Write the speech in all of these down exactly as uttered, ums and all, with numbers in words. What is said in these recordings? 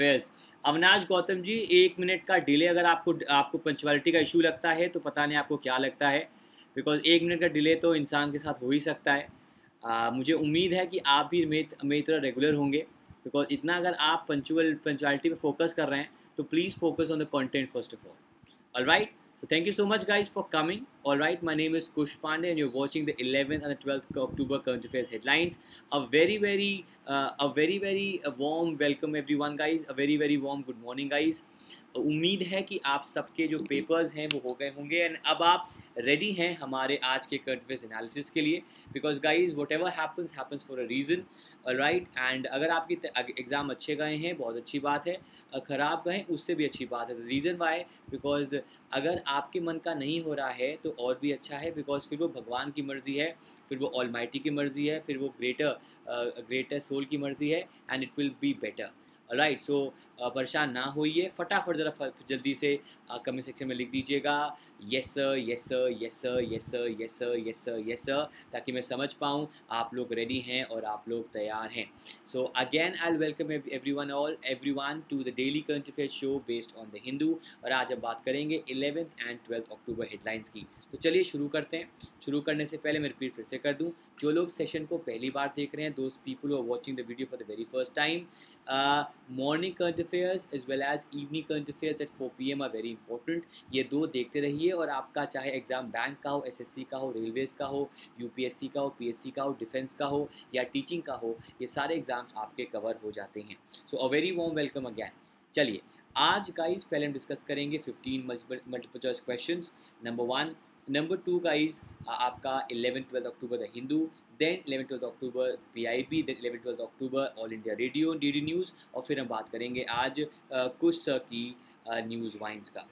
Affairs. Avinash Gautam जी, एक minute का delay अगर आपको आपको पंचुअलिटी का इशू लगता है तो पता नहीं आपको क्या लगता है, बिकॉज एक मिनट का डिले तो इंसान के साथ हो ही सकता है। आ, मुझे उम्मीद है कि आप भी मेरी तरह रेगुलर होंगे, बिकॉज इतना अगर आप पंचुअल पंचुअलिटी पे फोकस कर रहे हैं तो please focus on the content first of all. Alright, so thank you so much guys for coming. Alright, my name is Kush Pandey and you are watching the eleventh and twelfth October current affairs headlines. A very very a very very warm welcome everyone guys, a very very warm good morning guys. उम्मीद है कि आप सबके जो papers हैं वो हो गए होंगे एंड अब आप रेडी हैं हमारे आज के करंट अफेयर्स एनालिसिस के लिए, because guys whatever happens happens for a reason. Alright, and अगर आपके एग्ज़ाम अच्छे गए हैं बहुत अच्छी बात है, ख़राब गए उससे भी अच्छी बात है। रीज़न वाई, बिकॉज अगर आपके मन का नहीं हो रहा है तो और भी अच्छा है, बिकॉज फिर वो भगवान की मर्ज़ी है, फिर वो ऑलमाइटी की मर्ज़ी है, फिर वो ग्रेटर ग्रेटर सोल की मर्ज़ी है and it will be better. Right, so परेशान ना होइए, फटाफट ज़रा जल्दी से कमेंट सेक्शन में लिख दीजिएगा yes sir yes sir yes sir yes sir yes sir yes sir yes sir, ताकि मैं समझ पाऊँ आप लोग रेडी हैं और आप लोग तैयार हैं। So again I welcome everyone all everyone to the daily current affair show based on the Hindu, और आज हम बात करेंगे eleventh and twelfth October headlines की। तो चलिए शुरू करते हैं। शुरू करने से पहले मैं रिपीट फिर से कर दूँ, जो लोग सेशन को पहली बार देख रहे हैं, those people are watching the video for the very first time, morning current affairs as well as evening current affairs at four P M are very important. ये दो देखते रहिए और आपका चाहे एग्जाम बैंक का हो, एस एस सी का हो, रेलवेज़ का हो, यू पी एस सी का हो, पी एस सी का हो, डिफेंस का हो या टीचिंग का हो, ये सारे एग्जाम्स आपके कवर हो जाते हैं। So a very warm welcome again. चलिए आज गाइज पहले हम डिस्कस करेंगे fifteen multiple choice question. Number one, number two guys आपका eleven twelfth October the Hindu, then eleven twelfth October P I B, then eleven twelfth October all India radio D D news, और फिर हम बात करेंगे आज कुछ sir की news wines का।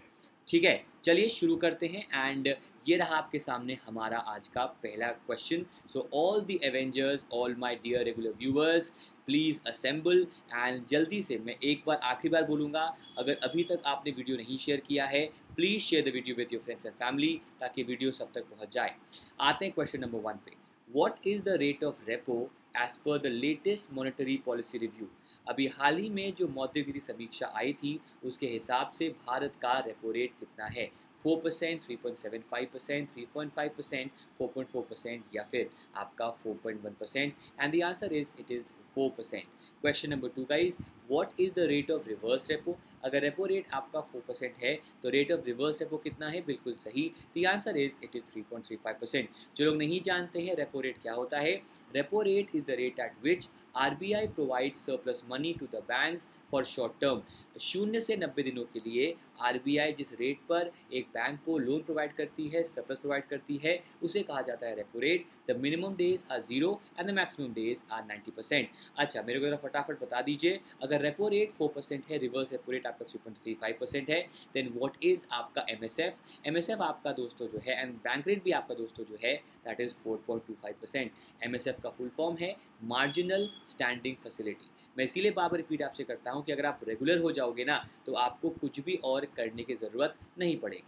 ठीक है, चलिए शुरू करते हैं। एंड ये रहा आपके सामने हमारा आज का पहला question. So all the Avengers, all my dear regular viewers, please assemble. And जल्दी से मैं एक बार आखिरी बार बोलूँगा, अगर अभी तक आपने वीडियो नहीं शेयर किया है please share the video with your friends and family, ताकि वीडियो सब तक पहुँच जाए। आते हैं क्वेश्चन नंबर वन पे। What is the rate of repo as per the latest monetary policy review? अभी हाल ही में जो मौद्रिक समीक्षा आई थी उसके हिसाब से भारत का रेपो रेट कितना है? Four percent, three point seven five percent, three point five percent, four point four percent या फिर आपका four point one percent, and the answer is it is four percent. Question number two guys, what is the rate of reverse repo? अगर repo rate आपका four percent है तो rate of reverse repo कितना है? बिल्कुल सही, the answer is it is three point three five percent. जो लोग नहीं जानते हैं रेपो रेट क्या होता है, repo rate is the rate at which R B I provides surplus money to the banks for short term. शून्य से नब्बे दिनों के लिए आर बी आई जिस रेट पर एक बैंक को लोन प्रोवाइड करती है, सरप्लस प्रोवाइड करती है, उसे कहा जाता है repo rate. The minimum days are zero and the maximum days are ninety percent. अच्छा, मेरे को जरा फटाफट बता दीजिए, अगर रेपो रेट फोर परसेंट है, रिवर्स रेपो रेट आपका three point three five percent है, देन व्हाट इज आपका M S F? M S F आपका दोस्तों जो है, एंड बैंक रेट भी आपका दोस्तों जो है, that is four point two five percent. M S F का फुल फॉर्म है मार्जिनल स्टैंडिंग फैसिलिटी। मैं इसीलिए बार बार रिपीट आपसे करता हूँ कि अगर आप रेगुलर हो जाओगे ना तो आपको कुछ भी और करने की ज़रूरत नहीं पड़ेगी।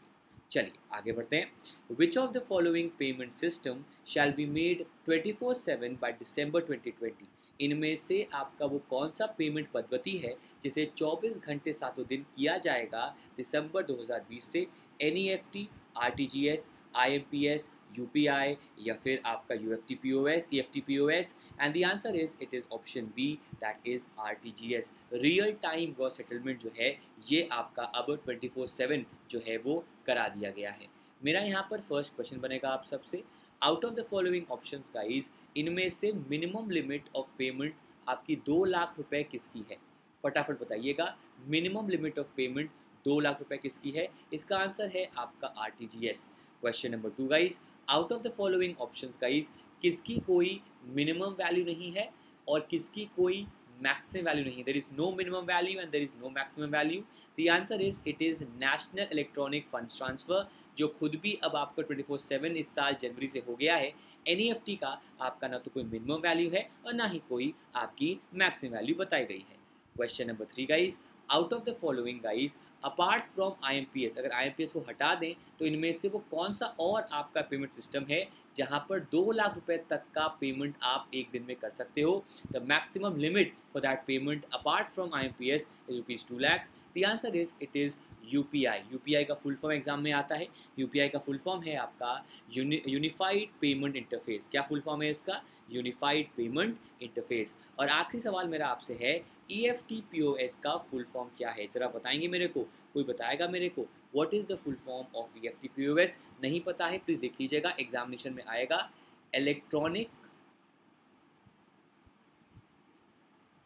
चलिए आगे बढ़ते हैं। Which of the following payment system shall be made twenty four seven by December twenty twenty? इनमें से आपका वो कौन सा पेमेंट पद्धति है जिसे चौबीस घंटे सातों दिन किया जाएगा दिसंबर दो हज़ार बीस से? N E F T, R T G S, I M P S, U P I या फिर आपका U F T P O S, E F T P O S, and the answer is it is option B, that is R T G S. Real time gross settlement जो है ये आपका अब twenty four seven जो है वो करा दिया गया है। मेरा यहाँ पर फर्स्ट क्वेश्चन बनेगा आप सबसे, out of the following options guys, इनमें से मिनिमम लिमिट ऑफ पेमेंट आपकी दो लाख रुपए किसकी है? फटाफट बताइएगा, मिनिमम लिमिट ऑफ पेमेंट दो लाख रुपए किसकी है? इसका आंसर है आपका R T G S. Question number two guys, out of the following options guys, किसकी कोई मिनिमम वैल्यू नहीं है और किसकी कोई मैक्सिमम वैल्यू नहीं है? There is no minimum value and there is no maximum value. The answer is it is national electronic funds transfer, जो खुद भी अब आपका ट्वेंटी फोर सेवन इस साल जनवरी से हो गया है। एन ई एफ टी का आपका ना तो कोई मिनिमम वैल्यू है और ना ही कोई आपकी मैक्सिमम वैल्यू बताई गई है। Question number three guys, out of the following guys, apart from IMPS, अगर आईएमपीएस को हटा दें तो इनमें से वो कौन सा और आपका पेमेंट सिस्टम है जहां पर दो लाख रुपए तक का पेमेंट आप एक दिन में कर सकते हो. The maximum limit for that payment apart from IMPS is rupees two lakhs. The answer is it is UPI. UPI का फुल फॉर्म एग्जाम में आता है. यूपीआई का फुल फॉर्म है आपका यूनिफाइड पेमेंट इंटरफेस. क्या फुल फॉर्म है इसका? Unified payment interface. और आखिरी सवाल मेरा आपसे है, E F T P O S का फुल फॉर्म क्या है? जरा बताएंगे मेरे को, कोई बताएगा मेरे को what is the full form of E F T P O S? नहीं पता है प्लीज़ देख लीजिएगा, एग्जामिनेशन में आएगा. Electronic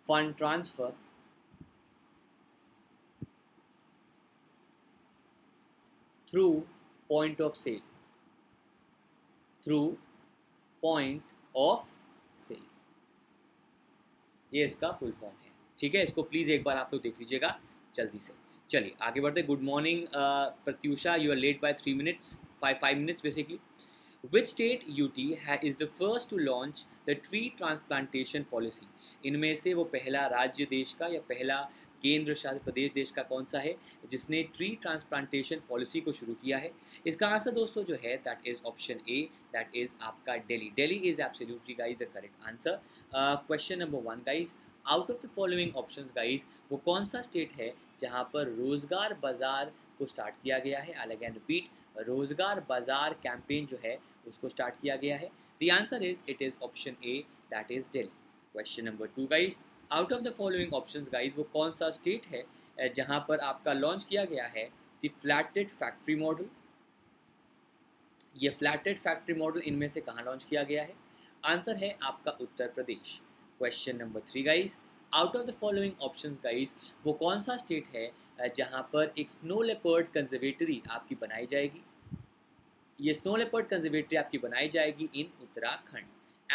fund transfer through point of sale, through point of sale, ये इसका फुल फॉर्म है. ठीक है, इसको प्लीज़ एक बार आप लोग देख लीजिएगा जल्दी से. चलिए आगे बढ़ते. Good morning Pratyusha, you are late by three minutes five five minutes basically. Which state U T is the first to launch the tree transplantation policy? इनमें से वो पहला राज्य देश का या पहला केंद्र शासित प्रदेश देश का कौन सा है जिसने ट्री ट्रांसप्लांटेशन पॉलिसी को शुरू किया है? इसका आंसर दोस्तों जो है that is option A, that is आपका Delhi. Delhi is absolutely guys the correct answer. Question number one guys, out of the following options guys, वो कौन सा स्टेट है जहां पर रोज़गार बाज़ार को स्टार्ट किया गया है? आई अगेन रिपीट, रोज़गार बाज़ार कैंपेन जो है उसको स्टार्ट किया गया है. The answer is it is option A, that is Delhi. Question number two guys, out of the following options guys, वो कौन सा स्टेट है जहां पर आपका लॉन्च किया गया है द फ्लैटेड फैक्ट्री मॉडल? ये फ्लैटेड फैक्ट्री मॉडल इनमें से कहां लॉन्च किया गया है? आंसर है आपका Uttar Pradesh. Question number three guys, out of the following options guys, वो कौन सा स्टेट है जहां पर एक स्नो लेपर्ड कंजर्वेटरी आपकी बनाई जाएगी? ये स्नो लेपर्ड कंजर्वेटरी आपकी बनाई जाएगी in Uttarakhand.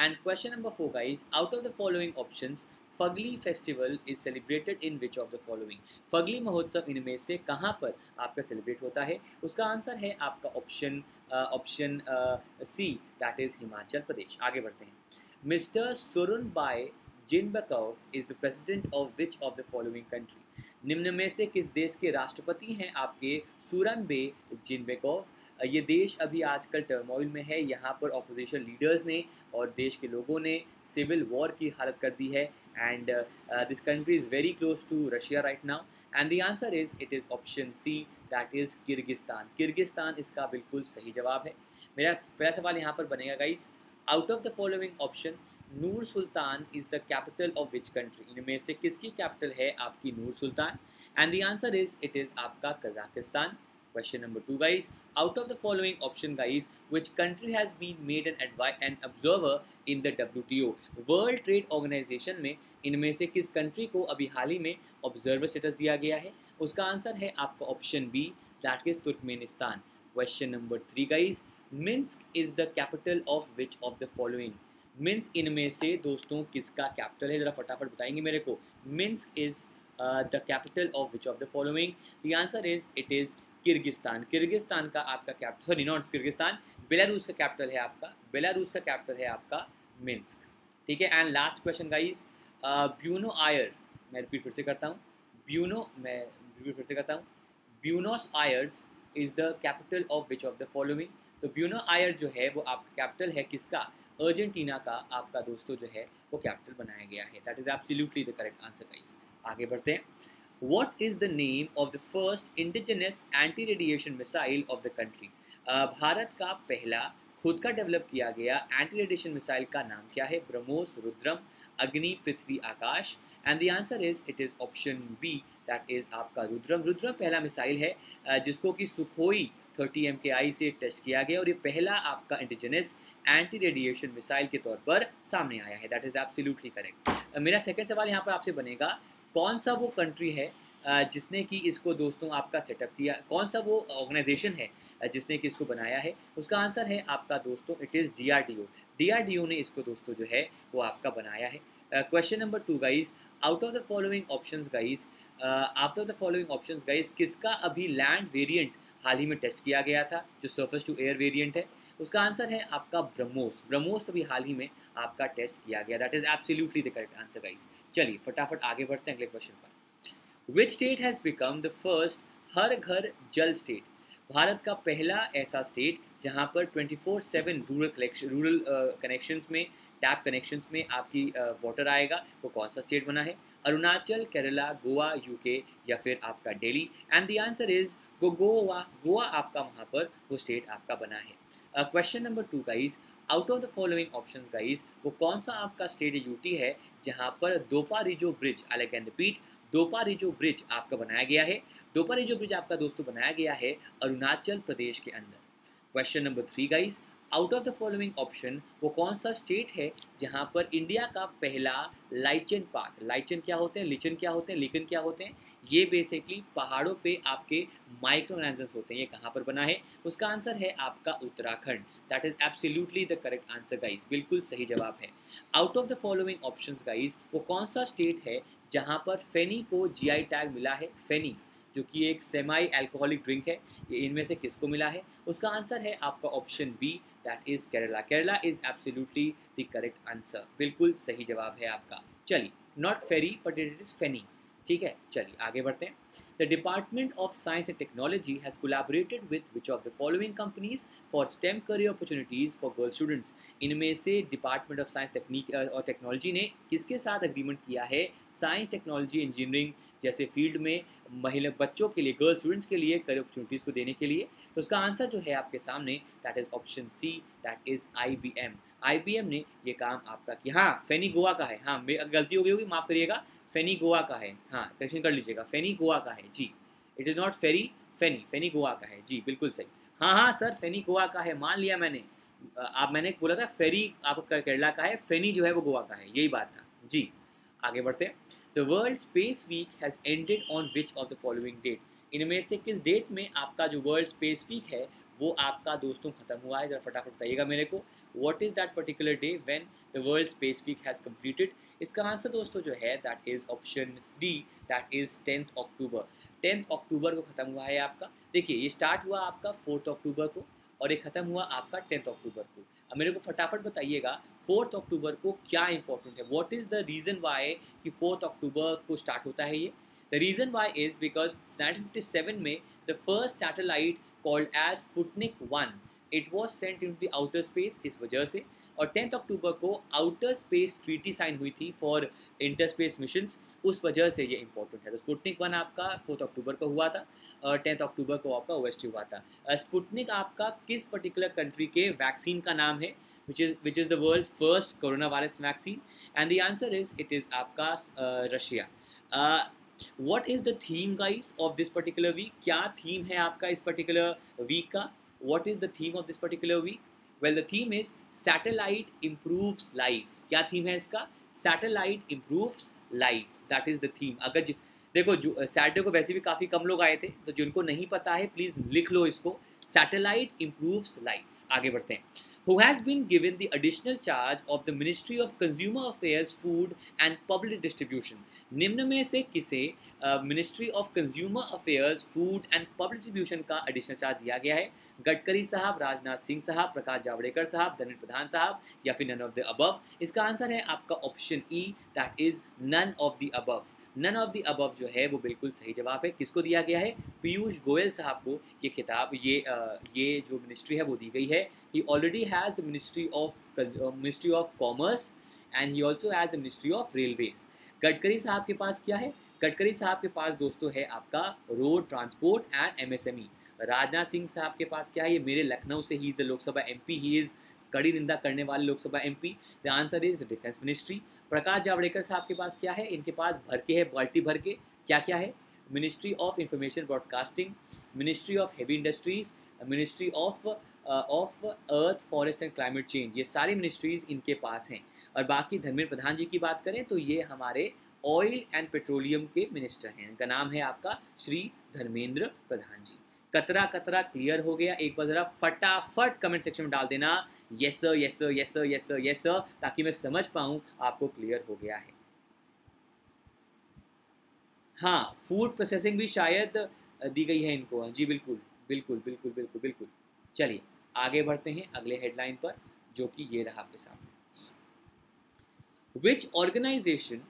And question number four guys, out of the following options, Phagli festival is celebrated in which of the following? Phagli महोत्सव इनमें से कहाँ पर आपका सेलिब्रेट होता है? उसका आंसर है आपका option option C, that is Himachal Pradesh. आगे बढ़ते हैं. Mister Sooronbay Jeenbekov is the president of which of the following country? निम्न में से किस देश के राष्ट्रपति हैं आपके सूरनबे जीनबेकोव? ये देश अभी आजकल टर्मोइल में है. यहाँ पर ऑपोजिशन लीडर्स ने और देश के लोगों ने सिविल वॉर की हालत कर दी है. And uh, uh, this country is very close to Russia right now. And the answer is it is option C, that is Kyrgyzstan. Kyrgyzstan इसका बिल्कुल सही जवाब है. मेरा पहला सवाल यहाँ पर बनेगा guys. Out of the following option, Noor Sultan is the capital of which country? इनमें से किसकी capital है आपकी Nur Sultan? And the answer is it is आपका Kazakhstan. Question number two guys, out of the following option guys, which country has been made an advi an observer in the W T O? World Trade Organization में इनमें से किस country को अभी हाल ही में observer status दिया गया है? उसका आंसर है आपका option B, that is Turkmenistan. Question number three guys, Minsk is the capital of which of the following? Minsk इनमें से दोस्तों किसका कैपिटल है? ज़रा फटाफट बताएंगे मेरे को. Minsk is the capital of which of the following? The answer is it is Kyrgyzstan. Kyrgyzstan का आपका capital, sorry not Kyrgyzstan, Belarus का कैपिटल है आपका, बेलारूस का कैपिटल है आपका मिन्स्क. ठीक है. And last question guys, Buenos Aires, मैं रिपीट फिर से करता हूँ, ब्यूनो मैं रिपीट फिर से करता हूँ Buenos Aires is the capital of which of the following? तो ब्यूनो आयर जो है वो आपका कैपिटल है किसका? अर्जेंटीना का आपका दोस्तों जो है वो कैपिटल बनाया गया है. That is absolutely the correct answer guys. आगे बढ़ते हैं. What is the name of the first indigenous anti-radiation missile of the country? uh, Bharat का पहला खुद का डेवलप किया गया एंटी रेडिएशन मिसाइल का नाम क्या है? BrahMos, Rudram, Agni, Prithvi, Akash. And the answer is it is option B, that is आपका रुद्रम. रुद्रम पहला मिसाइल है जिसको कि सुखोई थर्टी एम के आई से टेस्ट किया गया और ये पहला आपका इंडिजिनस एंटी रेडिएशन मिसाइल के तौर पर सामने आया है. That is absolutely correct. मेरा सेकेंड सवाल यहाँ पर आपसे बनेगा, कौन सा वो कंट्री है जिसने कि इसको दोस्तों आपका सेटअप किया, कौन सा वो ऑर्गेनाइजेशन है जिसने कि इसको बनाया है? उसका आंसर है आपका दोस्तों it is D R D O. D R D O ने इसको दोस्तों जो है वो आपका बनाया है. Question number two guys, out of the following options guys, out of the following options guys, किसका अभी लैंड वेरिएंट हाल ही में टेस्ट किया गया था जो सर्फेस टू एयर वेरिएंट है? उसका आंसर है आपका ब्रह्मोस. ब्रह्मोस अभी हाल ही में आपका टेस्ट किया गया. That is absolutely the correct answer guys. चलिए फटाफट आगे बढ़ते हैं अगले क्वेश्चन पर. Which state has become the first हर घर जल स्टेट? भारत का पहला ऐसा स्टेट जहां पर twenty four seven rural collection rural connections में टैप कनेक्शंस में आपकी वाटर uh, आएगा, वो कौन सा स्टेट बना है? अरुणाचल, केरला, गोवा, यूके या फिर आपका Delhi? And the answer is go Goa Goa आपका वहाँ पर वो स्टेट आपका बना है। Question number two guys, out of the following option guys वो कौन सा आपका स्टेट यूटी है जहाँ पर Doparijo bridge, I can repeat, Doparijo bridge आपका बनाया गया है। दोपारिजो ब्रिज आपका दोस्तों बनाया गया है अरुणाचल प्रदेश के अंदर। Question number three guys, out of the following option वो कौन सा स्टेट है जहां पर इंडिया का पहला लाइचन पार्क, लाइचन क्या होते हैं, लिचन क्या होते हैं, लिकन क्या होते हैं, ये बेसिकली पहाड़ों पे आपके माइक्रो ऑर्गेनिजम्स होते हैं, ये कहाँ पर बना है? उसका आंसर है आपका Uttarakhand. That is absolutely the correct answer guys, बिल्कुल सही जवाब है। Out of the following option guys वो कौन सा स्टेट है जहाँ पर फेनी को जी आई टैग मिला है? फेनी जो कि एक सेमाई अल्कोहलिक ड्रिंक है, ये इनमें से किसको मिला है? उसका आंसर है आपका option B, that is Kerala. Kerala is absolutely the correct answer, बिल्कुल सही जवाब है आपका। चलिए, not ferry but it is feni, ठीक है। चलिए आगे बढ़ते हैं। The department of science and technology has collaborated with which of the following companies for STEM career opportunities for girl students? इनमें से डिपार्टमेंट ऑफ साइंस टेक्निक और टेक्नोलॉजी ने किसके साथ एग्रीमेंट किया है साइंस, टेक्नोलॉजी, इंजीनियरिंग जैसे फील्ड में महिला बच्चों के लिए, गर्ल स्टूडेंट्स के लिए करियर अपॉर्चुनिटीज़ को देने के लिए? तो उसका आंसर जो है आपके सामने, that is option C, that is I B M. I B M ने ये काम आपका किया। हाँ, फेनी गोवा का है, हाँ गलती हो गई होगी, माफ़ करिएगा, फेनी गोवा का है, हाँ करेक्शन कर लीजिएगा, फेनी गोवा का है जी। It is not ferry, feni feni Goa का है जी, बिल्कुल सही। हाँ हाँ सर, फेनी गोवा का है, मान लिया मैंने, आप मैंने बोला था फेरी आपका केरला का है, फेनी जो है वो गोवा का है, यही बात था जी। आगे बढ़ते हैं। The world space week has ended on which of the following date? इनमें से किस डेट में आपका जो वर्ल्ड स्पेस वीक है वो आपका दोस्तों ख़त्म हुआ है? जरा फटाफट बताइएगा मेरे को, what is that particular day when the world space week has completed? इसका आंसर दोस्तों जो है that is option D, that is tenth October. Tenth October को ख़त्म हुआ है आपका। देखिए, ये स्टार्ट हुआ आपका फोर्थ अक्टूबर को और ये ख़त्म हुआ आपका टेंथ अक्टूबर को। अब मेरे को फटाफट बताइएगा फोर्थ अक्टूबर को क्या इंपॉर्टेंट है, what is the reason why कि फोर्थ अक्टूबर को स्टार्ट होता है ये? The reason why is because nineteen fifty seven में the first satellite called as Sputnik one, it was sent in the outer space, इस वजह से। और टेंथ अक्टूबर को आउटर स्पेस ट्रीटी साइन हुई थी फॉर इंटर स्पेस मिशंस, उस वजह से ये इंपॉर्टेंट है। तो स्पुटनिक वन आपका फोर्थ अक्टूबर को हुआ था और टेंथ अक्टूबर को आपका ओएसटी हुआ था। स्पुटनिक आपका किस पर्टिकुलर कंट्री के वैक्सीन का नाम है, which is which is the world first corona virus vaccine? And the answer is it is आपका Russia. What is the theme guys of this particular week? क्या थीम है आपका इस पर्टिकुलर वीक का? What is the theme of this particular week? Well the theme is satellite improves life. क्या theme है इसका? Satellite improves life, that is the theme. अगर ज, देखो सैटरडे को वैसे भी काफ़ी कम लोग आए थे, तो जिनको नहीं पता है प्लीज़ लिख लो इसको, सैटेलाइट इम्प्रूव्स लाइफ। आगे बढ़ते हैं। Who has been given the additional charge of the Ministry of Consumer Affairs, Food and Public Distribution? निम्न में से किसे ministry of consumer affairs, food and public distribution का एडिशनल चार्ज दिया गया है? गडकरी साहब, राजनाथ सिंह साहब, प्रकाश जावड़ेकर साहब, धर्मेंद्र प्रधान साहब या फिर नन ऑफ द अबव? इसका आंसर है आपका option E, that is none of the above. None of the above जो है वो बिल्कुल सही जवाब है। किसको दिया गया है? पीयूष गोयल साहब को ये खिताब, ये आ, ये जो मिनिस्ट्री है वो दी गई है। He already has the ministry of ministry of commerce and he also has the ministry of railways. Gadkari साहब के पास क्या है? गडकरी साहब के पास दोस्तों है आपका road transport and M S M E. Rajnath Singh साहब के पास क्या है? ये मेरे लखनऊ से, he is the Lok Sabha M P, he is कड़ी निंदा करने वाले Lok Sabha MP, the answer is defence ministry. Prakash Javadekar साहब के पास क्या है? इनके पास भर के है, बाल्टी भर के क्या क्या है? Ministry of information broadcasting, ministry of heavy industries, ministry of of earth forest and climate change, ये सारी मिनिस्ट्रीज इनके पास हैं। और बाकी धर्मेंद्र प्रधान जी की बात करें तो ये हमारे ऑयल एंड पेट्रोलियम के मिनिस्टर हैं, इनका नाम है आपका श्री धर्मेंद्र प्रधान जी। कतरा कतरा क्लियर हो गया? एक बार ज़रा फटाफट कमेंट सेक्शन में डाल देना, yes sir, yes sir, yes sir, yes sir, yes sir, ताकि मैं समझ पाऊँ आपको क्लियर हो गया है। हाँ, फूड प्रोसेसिंग भी शायद दी गई है इनको, जी बिल्कुल बिल्कुल बिल्कुल बिल्कुल बिल्कुल। चलिए आगे बढ़ते हैं अगले हेडलाइन पर, जो कि ये रहा आपके सामने। Which organization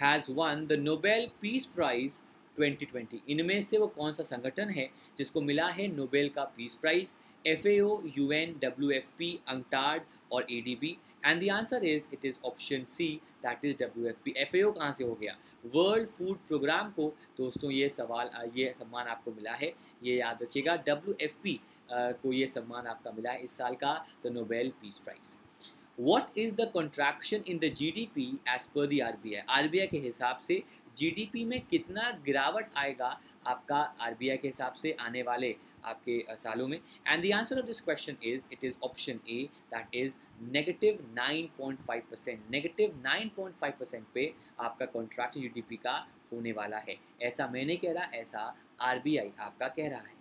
has won the Nobel peace prize twenty twenty. इनमें से वो कौन सा संगठन है जिसको मिला है नोबेल का peace prize? F A O, U N, W F P, अंटार्ड और A D B. And the answer is it is option C, that is W F P. F A O कहाँ से हो गया? वर्ल्ड फूड प्रोग्राम को दोस्तों ये सवाल ये सम्मान आपको मिला है, ये याद रखिएगा। डब्ल्यू एफ पी को ये सम्मान आपका मिला है इस साल का the Nobel peace prize. What is the contraction in the G D P as per the R B I? R B I के हिसाब से जी डी पी में कितना गिरावट आएगा आपका आर बी आई के हिसाब से आने वाले आपके सालों में? And the answer of this question is it is option A, that is negative nine point five percent. Negative nine point five percent पे आपका कॉन्ट्रैक्ट जी डी पी का होने वाला है। ऐसा मैंने कह रहा, ऐसा आर बी आई आपका कह रहा है।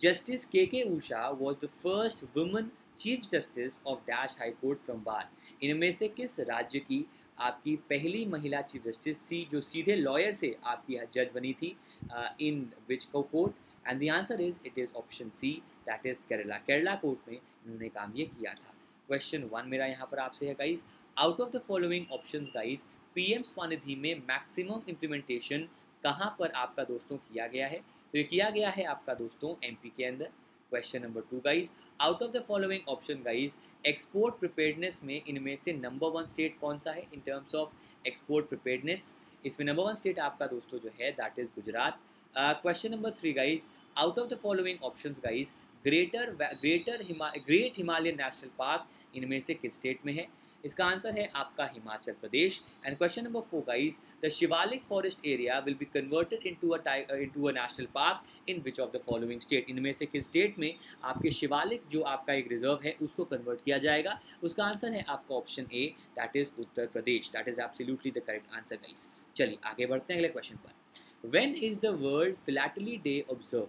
Justice K K Usha was the first woman chief justice of dash high court from bar. इनमें से किस राज्य की आपकी पहली महिला चीफ जस्टिस सी जो सीधे लॉयर से आपकी जज बनी थी इन विच को court? And the answer is it is option C, that is Kerala. Kerala court में इन्होंने काम ये किया था। क्वेश्चन वन मेरा यहाँ पर आपसे है guys, out of the following options guys, PM Svanidhi में मैक्सिमम इम्प्लीमेंटेशन कहाँ पर आपका दोस्तों किया गया है? तो ये किया गया है आपका दोस्तों एमपी के अंदर। Question number two guys, out of the following option guys, export preparedness में इनमें से नंबर वन स्टेट कौन सा है in terms of export preparedness? इसमें नंबर वन स्टेट आपका दोस्तों जो है that is Gujarat. Question number three guys, out of the following options guys, greater greater hima great Himalayan national park इनमें से किस स्टेट में है? इसका आंसर है आपका Himachal Pradesh. And question number four guys, the Shivalik forest area will be converted into a into a national park in which of the following state? इनमें से किस स्टेट में आपके शिवालिक जो आपका एक रिजर्व है उसको कन्वर्ट किया जाएगा? उसका आंसर है आपका option A, that is Uttar Pradesh. That is absolutely the correct answer guys. चलिए आगे बढ़ते हैं अगले क्वेश्चन पर। When is the world philately day observe?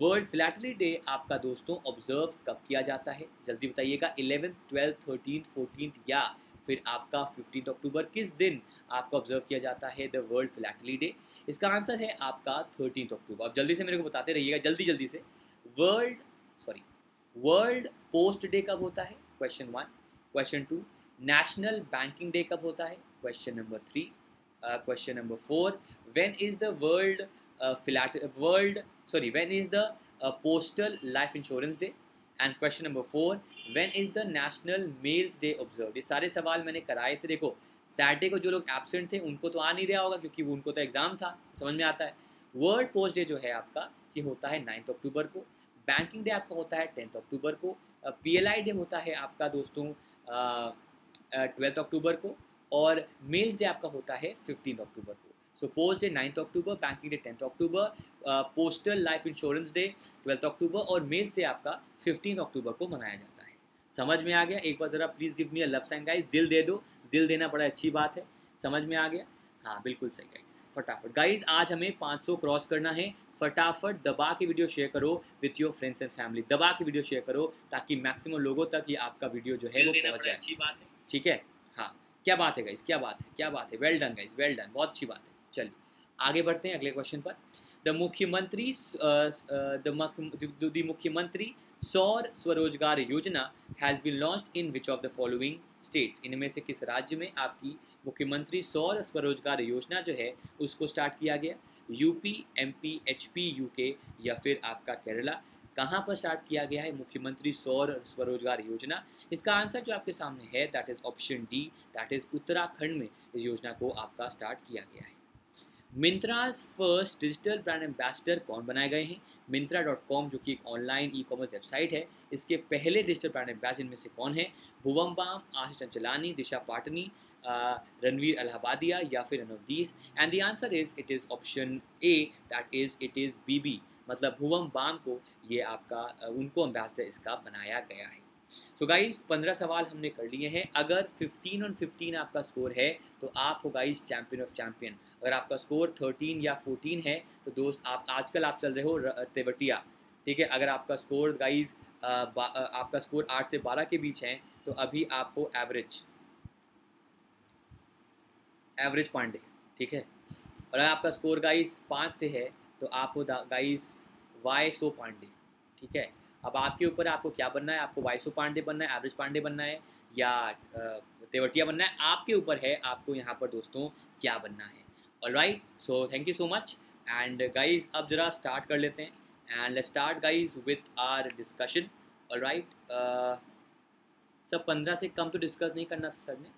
World philately day आपका दोस्तों ऑब्जर्व कब किया जाता है? जल्दी बताइएगा। इलेवेंथ, ट्वेल्थ, थर्टीन, फोर्टीन या फिर आपका फिफ्टीन अक्टूबर, किस दिन आपका ऑब्जर्व किया जाता है द वर्ल्ड फिलैटली डे? इसका आंसर है आपका थर्टीन अक्टूबर। अब जल्दी से मेरे को बताते रहिएगा, जल्दी जल्दी से। World sorry world post day कब होता है? Question one. Question two, national banking day कब होता है? Question number three. Question number four, when is the world philat world sorry when is the postal life insurance day? And question number four, when is the national mails day observe? ये सारे सवाल मैंने कराए थे। देखो Saturday को जो लोग एब्सेंट थे उनको तो आ नहीं रहा होगा क्योंकि उनको तो एग्जाम था, समझ में आता है। वर्ल्ड पोस्ट डे जो है आपका ये होता है नाइन्थ अक्टूबर को। बैंकिंग डे आपका होता है टेंथ अक्टूबर को। पी एल आई डे होता है आपका दोस्तों ट्वेल्थ अक्टूबर को। और मेल्स डे आपका होता है फिफ्टीन अक्टूबर को। So post day ninth October, banking day tenth October, postal life insurance day twelfth October और मेल्स डे आपका फिफ्टीन अक्टूबर को मनाया जाता है। समझ में आ गया? एक बार ज़रा please give me a love sign guys, दिल दे दो। दिल देना बड़ा अच्छी बात है। समझ में आ गया? हाँ बिल्कुल सही गाइस। फटाफट गाइस आज हमें पाँच सौ क्रॉस करना है। फटाफट दबा के वीडियो शेयर करो with your friends and family. दबा के वीडियो शेयर करो ताकि मैक्सिमम लोगों तक ये आपका वीडियो जो है वो पहुँच जाए। अच्छी बात है, ठीक है? हाँ क्या बात है गाइस, क्या बात है, क्या बात है। Well done guys, well done, बहुत अच्छी बात है। चलिए आगे बढ़ते हैं अगले क्वेश्चन पर। द मुख्यमंत्री द मुख्यमंत्री Saur Swarozgar Yojana has been launched in which of the following states? इनमें से किस राज्य में आपकी मुख्यमंत्री सौर स्वरोजगार योजना जो है उसको स्टार्ट किया गया? यूपी, एमपी, एचपी, यूके या फिर आपका केरला? कहाँ पर स्टार्ट किया गया है मुख्यमंत्री सौर स्वरोजगार योजना? इसका आंसर जो आपके सामने है that is option D, that is Uttarakhand में इस योजना को आपका स्टार्ट किया गया है। मिंत्राज फर्स्ट डिजिटल ब्रांड एम्बेसडर कौन बनाए गए हैं? मिंत्रा डॉट कॉम जो कि एक ऑनलाइन ई कॉमर्स वेबसाइट है, इसके पहले डिजिटल ब्रांड एम्बेसडर में से कौन है? भुवम बाम, आश चंचलानी, दिशा पाटनी, रणवीर अलाहाबादिया या फिर अनवदीस? And the answer is it is option A, that is it is B B, मतलब भुवम बाम को ये आपका उनको एम्बेसडर इसका बनाया गया है। सो गाइज पंद्रह सवाल हमने कर लिए हैं। अगर फिफ्टीन ऑन फिफ्टीन आपका स्कोर है तो आप हो गाइज चैम्पियन ऑफ चैम्पियन। अगर आपका स्कोर थर्टीन या फोर्टीन है तो दोस्त आप आजकल आप चल रहे हो तेवटिया, ठीक है? अगर आपका स्कोर गाइज आपका स्कोर आठ से बारह के बीच है तो अभी आपको एवरेज एवरेज पांडे, ठीक है? और अगर आपका स्कोर गाइज पाँच से है तो आप हो गाइज वाई सो पांडे, ठीक है? अब आपके ऊपर आपको क्या बनना है, आपको वाई सो पांडे बनना है, एवरेज पांडे बनना है या तेवटिया बनना है, आपके ऊपर है आपको यहाँ पर दोस्तों क्या बनना है। Alright, so thank you so much. And guys अब जरा स्टार्ट कर लेते हैं and let's start guys with our discussion. Alright, सब पंद्रह से कम तो डिस्कस नहीं करना था सर ने,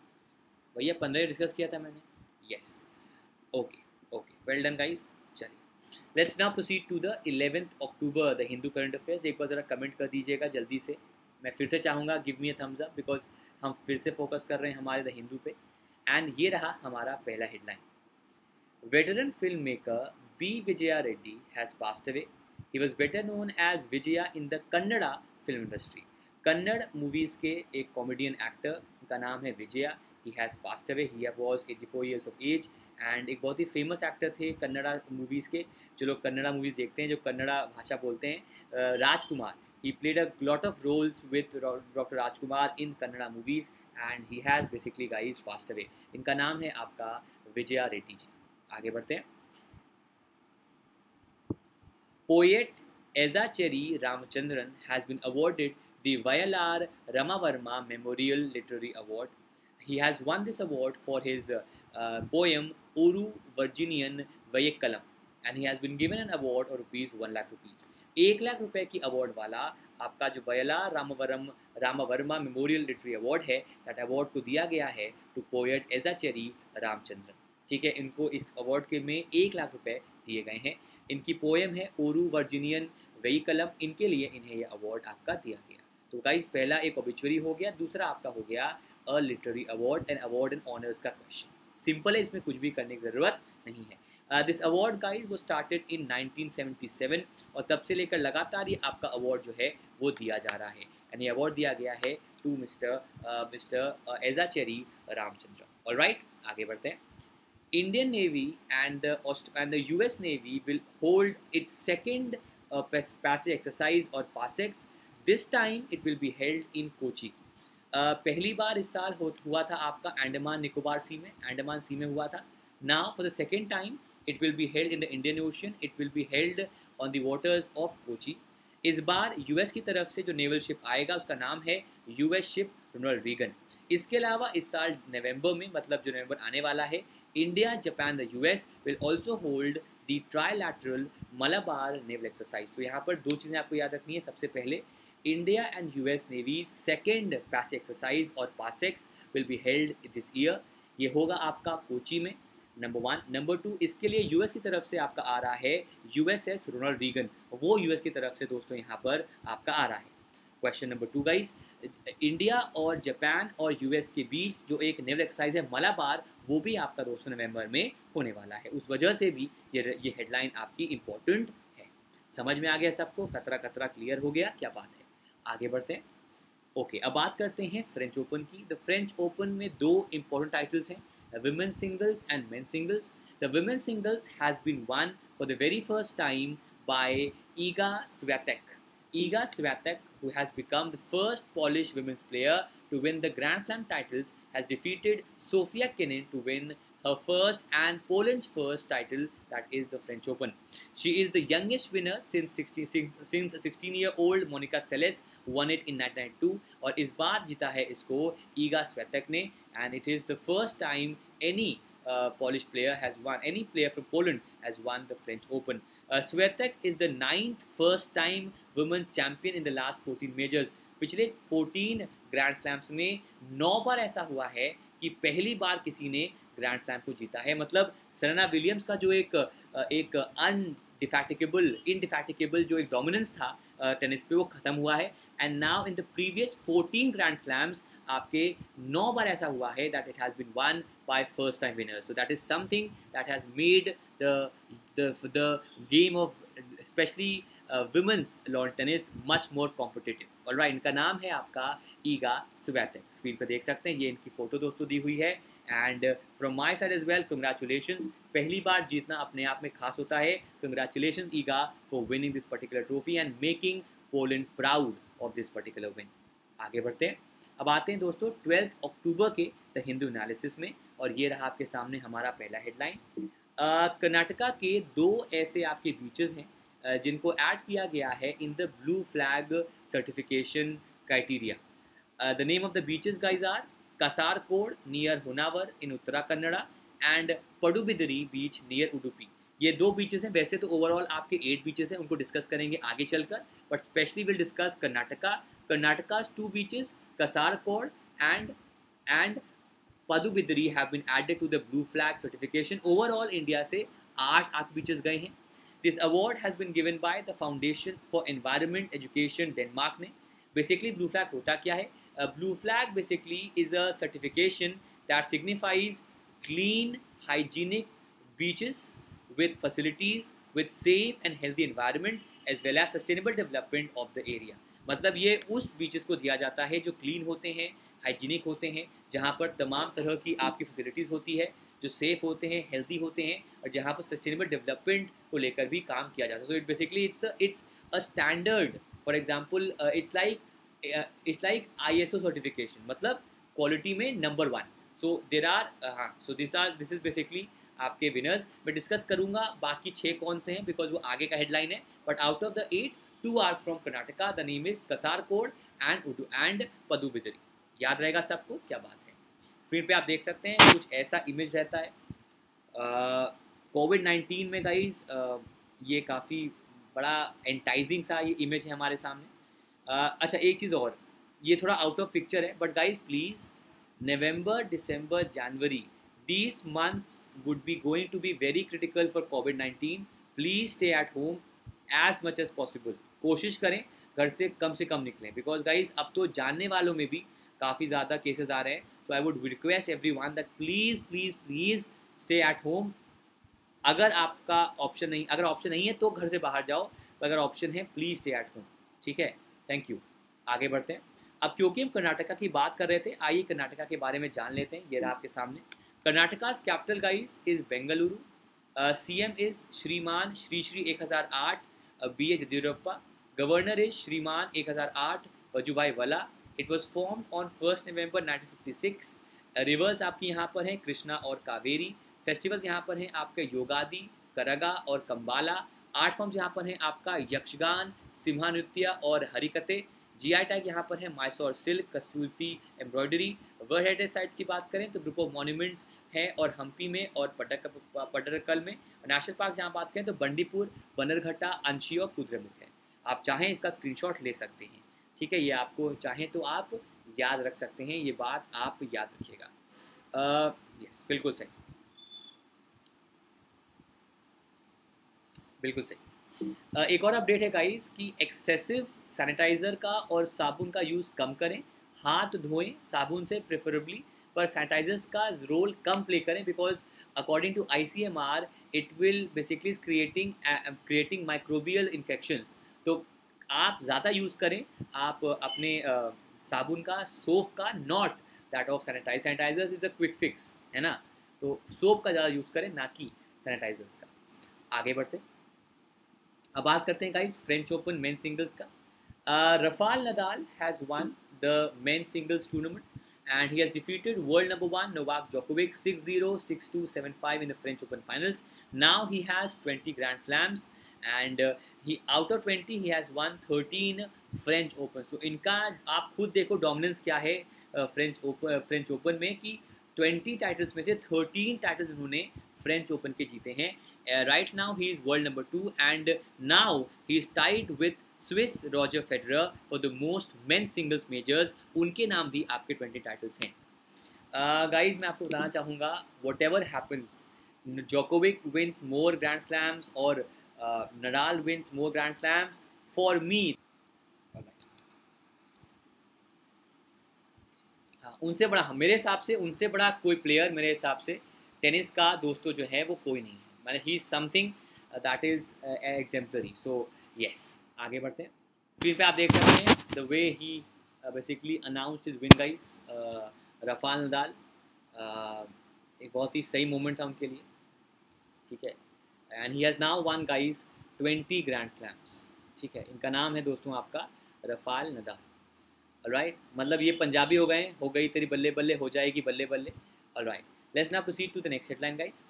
भैया पंद्रह ही डिस्कस किया था मैंने। Yes, okay okay, well done guys. चलिए let's now proceed to the eleventh October the Hindu current affairs. एक बार ज़रा कमेंट कर दीजिएगा जल्दी से, मैं फिर से चाहूँगा give me a thumbs up because हम फिर से फोकस कर रहे हैं हमारे द हिंदू पे। एंड ये रहा हमारा पहला headline, veteran film maker B Vijaya Reddy has passed away. He was better known as Vijaya in the Kannada film industry. Kannada movies के एक कॉमेडियन एक्टर, उनका नाम है Vijaya, he has passed away. He was eighty four years of age and एक बहुत ही famous actor थे Kannada movies के। जो लोग कन्नड़ा मूवीज़ देखते हैं, जो कन्नड़ा भाषा बोलते हैं, राजकुमार। He played a lot of roles with Doctor Rajkumar in Kannada movies and he has basically guys passed away. इनका नाम है आपका विजया रेड्डी जी। आगे बढ़ते हैं, poet Ezhacherry Ramachandran has been awarded the Y L R Ramavarma Memorial Literary Award. He has won this award for his uh, uh, poem Oru Virginian Vayekkalam and he has been given an award of rupees one lakh rupees. एक लाख रुपए की award वाला आपका जो Vayalar Ramavaram Ramavarma memorial literary award है, that award को दिया गया है टू पोएट एजाचेरी रामचंद्रन। ठीक है, इनको इस अवार्ड के में एक लाख रुपए दिए गए हैं। इनकी पोएम है ओरू वर्जीनियन वेई कलम, इनके लिए इन्हें यह अवार्ड आपका दिया गया। तो गाइज पहला एक ऑबिचुअरी हो गया, दूसरा आपका हो गया a literary award and award and honours का क्वेश्चन। सिंपल है, इसमें कुछ भी करने की ज़रूरत नहीं है। Uh, this award guys was started in nineteen seventy-seven और तब से लेकर लगातार ये आपका अवार्ड जो है वो दिया जा रहा है। यानी अवार्ड दिया गया है to mister mister Ezhacherry Ramachandra. Alright, आगे बढ़ते हैं। Indian navy and and the US navy will hold its second passage exercise और PASSEX. This time it will be held in Kochi. पहली बार इस साल हो हुआ था आपका अंडमान निकोबार सी में, अंडमान सी में हुआ था। Now for the second time it will be held in the Indian Ocean. It will be held on the waters of Kochi. इस बार U S की तरफ से जो नेवल शिप आएगा उसका नाम है U S ship Ronald Reagan. इसके अलावा इस साल नवंबर में, मतलब जो नवंबर आने वाला है, India, Japan, the U S will also hold the trilateral Malabar naval exercise. तो यहाँ पर दो चीज़ें आपको याद रखनी है। सबसे पहले India and U S navy second passage exercise और PASSEX will be held this year. ये होगा आपका कोची में, नंबर वन। नंबर टू, इसके लिए यूएस की तरफ से आपका आ रहा है यूएसएस रोनाल्ड रीगन, वो यूएस की तरफ से दोस्तों यहाँ पर आपका आ रहा है। Question number two guys, India और जापान और यूएस के बीच जो एक नेवल एक्सरसाइज है मलाबार, वो भी आपका दोस्तों नवंबर में होने वाला है। उस वजह से भी ये ये हेडलाइन आपकी इम्पोर्टेंट है। समझ में आ गया सबको, खतरा खतरा क्लियर हो गया, क्या बात है। आगे बढ़ते हैं। ओके, अब बात करते हैं फ्रेंच ओपन की। द फ्रेंच ओपन में दो इम्पोर्टेंट टाइटल्स हैं, women's singles and men's singles. The women's singles has been won for the very first time by Iga Świątek. Iga Świątek, who has become the first Polish women's player to win the Grand Slam titles, has defeated Sofia Kenin to win her first and Poland's first title, that is the French Open. She is the youngest winner since sixteen since sixteen year old Monica Seles won it in nineteen ninety-two और इस बार जीता है इसको ईगा श्वेतेक ने। and it is the first time any uh, Polish player has won, any player from Poland has won the French Open. Uh, Świątek is the ninth first time women's champion in the last fourteen majors. पिछले fourteen Grand Slams में नौ बार ऐसा हुआ है कि पहली बार किसी ने ग्रैंड स्लैम को जीता है। मतलब सेरेना विलियम्स का जो एक एक अनडिफैटिकेबल इनडिफैटिकेबल जो एक डोमिनेंस था टेनिस पे, वो ख़त्म हुआ है। And now in the previous fourteen grand slams आपके नौ बार ऐसा हुआ है that it has been won by first time winners. So that is something that has made the the game of specially women's lawn tennis much more competitive. Alright, इनका नाम है आपका ईगा श्वेतेक। स्क्रीन पर देख सकते हैं, ये इनकी फ़ोटो दोस्तों दी हुई है। And from my side as well, congratulations. पहली बार जीतना अपने आप में खास होता है। Congratulations Iga for winning this particular trophy and making Poland proud of this particular win. आगे बढ़ते हैं, अब आते हैं दोस्तों ट्वेल्थ अक्टूबर के द हिंदू एनालिसिस में। और ये रहा आपके सामने हमारा पहला हेडलाइन। कर्नाटका के दो ऐसे आपके बीचेस हैं uh, जिनको ऐड किया गया है in the blue flag certification criteria. The name of the beaches guys are Kasarkod near Honavar in Uttara Kannada and Pudubidri beach near Udupi. ये दो बीचेस हैं, वैसे तो ओवरऑल आपके एट बीचेस हैं, उनको डिस्कस करेंगे आगे चलकर, but specially will discuss Karnataka, Karnataka's two beaches Kasarkod and and Pudubidri have been added to the blue flag certification. Overall India से आठ आठ बीचेस गए हैं. This award has been given by the Foundation for Environment Education Denmark ने. Basically blue flag होता क्या है? uh, blue flag basically is a certification that signifies clean hygienic beaches with facilities with safe and healthy environment as well as sustainable development of the area. मतलब ये उस beaches को दिया जाता है जो क्लीन होते हैं, हाइजीनिक होते हैं, जहाँ पर तमाम तरह की आपकी फैसिलिटीज़ होती है, जो सेफ़ होते हैं, हेल्दी होते हैं, और जहाँ पर सस्टेनेबल डेवलपमेंट को लेकर भी काम किया जाता है. So it basically it's it's a standard, for example it's like it's like ISO certification, मतलब क्वालिटी में number one. So there are हाँ so this are this is basically आपके विनर्स. मैं डिस्कस करूँगा बाकी छः कौन से हैं बिकॉज वो आगे का हेडलाइन है, but out of the eight two are from Karnataka. The name is Kasarkod and Udu and Pudubidri. याद रहेगा सबको क्या बात है. स्क्रीन पे आप देख सकते हैं कुछ ऐसा इमेज रहता है. कोविड uh, नाइन्टीन में गाइज uh, ये काफ़ी बड़ा एंटाइजिंग सा ये इमेज है हमारे सामने. uh, अच्छा एक चीज़ और, ये थोड़ा आउट ऑफ पिक्चर है but guys please, November, December, January, these months would be going to be very critical for COVID nineteen. Please stay at home as much as possible. कोशिश करें घर से कम से कम निकलें बिकॉज गाइज अब तो जानने वालों में भी काफ़ी ज़्यादा केसेस आ रहे हैं. So I would request everyone that please please please stay at home. अगर आपका ऑप्शन नहीं अगर ऑप्शन नहीं है तो घर से बाहर जाओ, अगर ऑप्शन है प्लीज़ स्टे एट होम. ठीक है, थैंक यू. आगे बढ़ते हैं. अब क्योंकि हम कर्नाटका की बात कर रहे थे, आइए कर्नाटका के बारे में जान लेते हैं. ये रहा आपके सामने. Karnataka's capital guys is Bengaluru. C M is Shriman Shri Shri एक हज़ार आठ, B H Yediyurappa. Governor is Shriman एक हज़ार आठ Vajubhai Vala. It was formed on first November nineteen fifty-six. Rivers आपकी यहाँ पर हैं कृष्णा और कावेरी. Festivals यहाँ पर हैं आपके योगादी, करगा और कंबाला. Art forms यहाँ पर हैं आपका यक्षगान, सिम्हा नृत्य और हरिकते. जी आई टैग यहाँ पर है मैसूर सिल्क, कस्तूरती एम्ब्रॉयडरी. वर्ल्ड हेरिटेज साइट्स की बात करें तो ग्रुप ऑफ मॉन्यूमेंट्स हैं और हम्पी में और पटक पटरकल में. नेशनल पार्क जहाँ बात करें तो बंडीपुर, बनरघट्टा, अंशी और कुद्रेमुख है. आप चाहें इसका स्क्रीनशॉट ले सकते हैं. ठीक है, ये आपको चाहें तो आप याद रख सकते हैं, ये बात आप याद रखिएगा. यस, बिल्कुल सही बिल्कुल सही. uh, एक और अपडेट है गाइस कि एक्सेसिव सैनिटाइज़र का और साबुन का यूज़ कम करें. हाथ धोएं साबुन से प्रेफरेबली, पर सैनिटाइजर्स का रोल कम प्ले करें because according to I C M R it will basically creating creating microbial infections. तो आप ज़्यादा यूज़ करें आप अपने uh, साबुन का, सोप का, not that of sanitize. Sanitizers is a quick fix है ना, तो सोप का ज़्यादा यूज़ करें ना कि सैनिटाइजर्स का. आगे बढ़ते. अब बात करते हैं guys French open men singles का. uh, Rafael Nadal has won the men singles tournament and he has defeated world number one Novak Djokovic six zero, six two, seven five in the French Open finals. Now he has twenty Grand Slams and uh, he out of twenty he has won thirteen French Open. So इनका आप खुद देखो dominance क्या है French Open French Open में कि twenty titles में से thirteen titles उन्होंने French Open के जीते हैं. uh, right now he is world number two and now he is tied with Swiss Roger Federer for the most men singles majors. उनके नाम भी आपके ट्वेंटी टाइटल्स हैं. गाइज uh, मैं आपको बताना चाहूँगा whatever happens, Djokovic wins more grand slams और uh, Nadal wins more grand slams. For me हाँ उनसे बड़ा मेरे हिसाब से उनसे बड़ा कोई प्लेयर मेरे हिसाब से टेनिस का दोस्तों जो है वो कोई नहीं है. मैंने he is something that is exemplary. So yes, आगे बढ़ते हैं. स्क्रीन पे आप देख सकते हैं the way he basically announced his win guys. Rafael Nadal एक बहुत ही सही मोमेंट था उनके लिए. ठीक है, and he has now won guys twenty grand slams. ठीक है, इनका नाम है दोस्तों आपका रफाल नदाल. राइट, मतलब ये पंजाबी हो गए, हो गई तेरी बल्ले बल्ले, हो जाएगी बल्ले बल्ले. Right, let's now proceed to the next headline guys.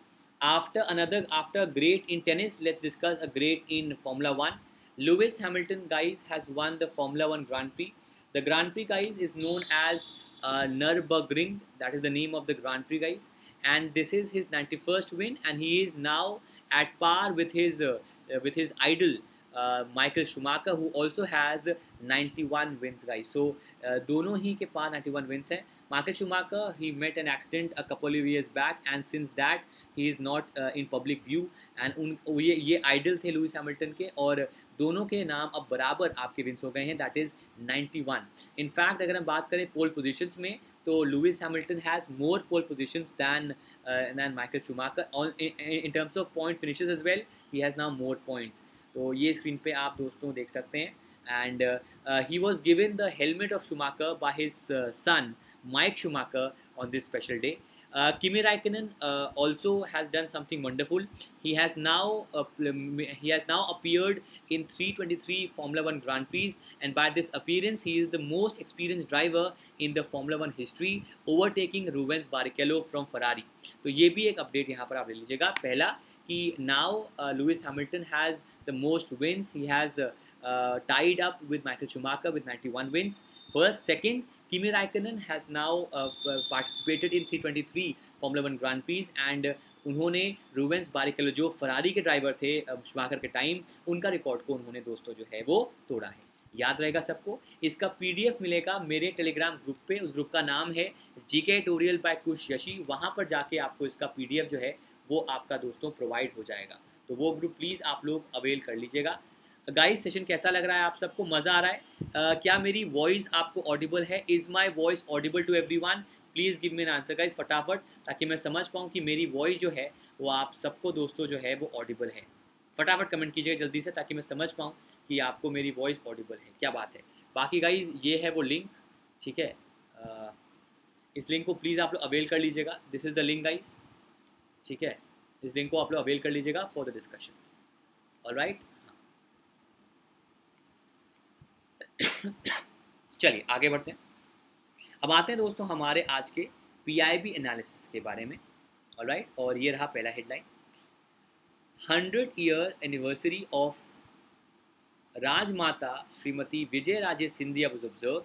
After another after great in tennis let's discuss a great in formula one. Lewis Hamilton guys has won the Formula one Grand Prix. The Grand Prix guys is known as uh, Nürburgring. That is the name of the Grand Prix guys, and this is his ninety-first win, and he is now at par with his uh, with his idol uh, Michael Schumacher, who also has ninety-one wins, guys. So uh, दोनों ही के पास ninety-one wins हैं. Michael Schumacher, he met an accident a couple of years back, and since that he is not uh, in public view. And उन ये ये idol थे Lewis Hamilton के, और दोनों के नाम अब बराबर आपके विंस हो गए हैं, दैट इज़ ninety-one. इनफैक्ट अगर हम बात करें पोल पोजीशंस में, तो Lewis Hamilton has more pole positions than than Michael Schumacher in terms of point finishes as well. He has now more points. तो ये स्क्रीन पे आप दोस्तों देख सकते हैं. And he was given the helmet of Schumacher by his son Mike Schumacher on this special day. Uh, Kimi Raikkonen uh, also has done something wonderful. He has now uh, he has now appeared in three twenty-three Formula One Grand Prix, and by this appearance, he is the most experienced driver in the Formula One history, overtaking Rubens Barrichello from Ferrari. तो ये भी एक update यहाँ पर आप ले लीजिएगा. पहला कि now uh, Lewis Hamilton has the most wins. He has uh, uh, tied up with Michael Schumacher with ninety-one wins. First, second. Kimi Raikkonen has now uh, participated in three twenty-three Formula One Grand Prix, and uh, उन्होंने Rubens Barrichello जो Ferrari के driver थे Schumacher के time, उनका record को उन्होंने दोस्तों जो है वो तोड़ा है. याद रहेगा सबको. इसका पीडीएफ मिलेगा मेरे टेलीग्राम ग्रुप पे. उस ग्रुप का नाम है GK tutorial by Kush Yashi. वहाँ पर जाके आपको इसका पीडीएफ जो है वो आपका दोस्तों प्रोवाइड हो जाएगा. तो वो ग्रुप प्लीज़ आप लोग अवेल कर लीजिएगा. गाइस, सेशन कैसा लग रहा है? आप सबको मज़ा आ रहा है? uh, क्या मेरी वॉइस आपको ऑडिबल है? Is my voice audible to everyone? Please give me an answer guys, फटाफट, ताकि मैं समझ पाऊँ कि मेरी वॉइस जो है वो आप सबको दोस्तों जो है वो ऑडिबल है. फटाफट कमेंट कीजिएगा जल्दी से, ताकि मैं समझ पाऊँ कि आपको मेरी वॉइस ऑडिबल है. क्या बात है. बाकी गाइज़, ये है वो लिंक, ठीक है. uh, इस लिंक को प्लीज़ आप लोग अवेल कर लीजिएगा. This is the link guys, ठीक है. इस लिंक को आप लोग अवेल कर लीजिएगा फॉर द डिस्कशन. ऑलराइट, चलिए आगे बढ़ते हैं. अब आते हैं दोस्तों हमारे आज के पीआईबी एनालिसिस के बारे में. ऑलराइट, और ये रहा पहला headline. Hundred year anniversary of Rajmata Shrimati Vijaya Raje Scindia was observe.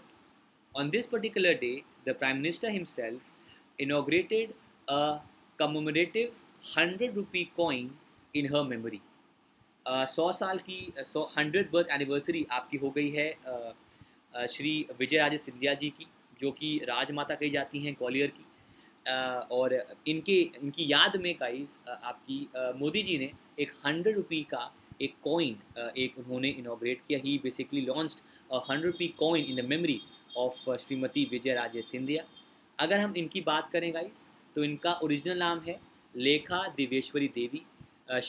On this particular day the prime minister himself inaugurated a commemorative hundred rupee coin in her memory. सौ uh, साल की सौ हंड्रेड बर्थ एनिवर्सरी आपकी हो गई है uh, uh, श्री विजय राजे सिंधिया जी की, जो कि राजमाता कही जाती हैं ग्वालियर की. uh, और इनके इनकी याद में गाइस uh, आपकी uh, मोदी जी ने एक हंड्रेड रुपी का एक कॉइन uh, एक उन्होंने इनॉग्रेट किया. He basically launched hundred rupee coin in the memory of Shrimati Vijaya Raje Scindia. अगर हम इनकी बात करें गाइस, तो इनका ओरिजिनल नाम है Lekha Deveshwari Devi.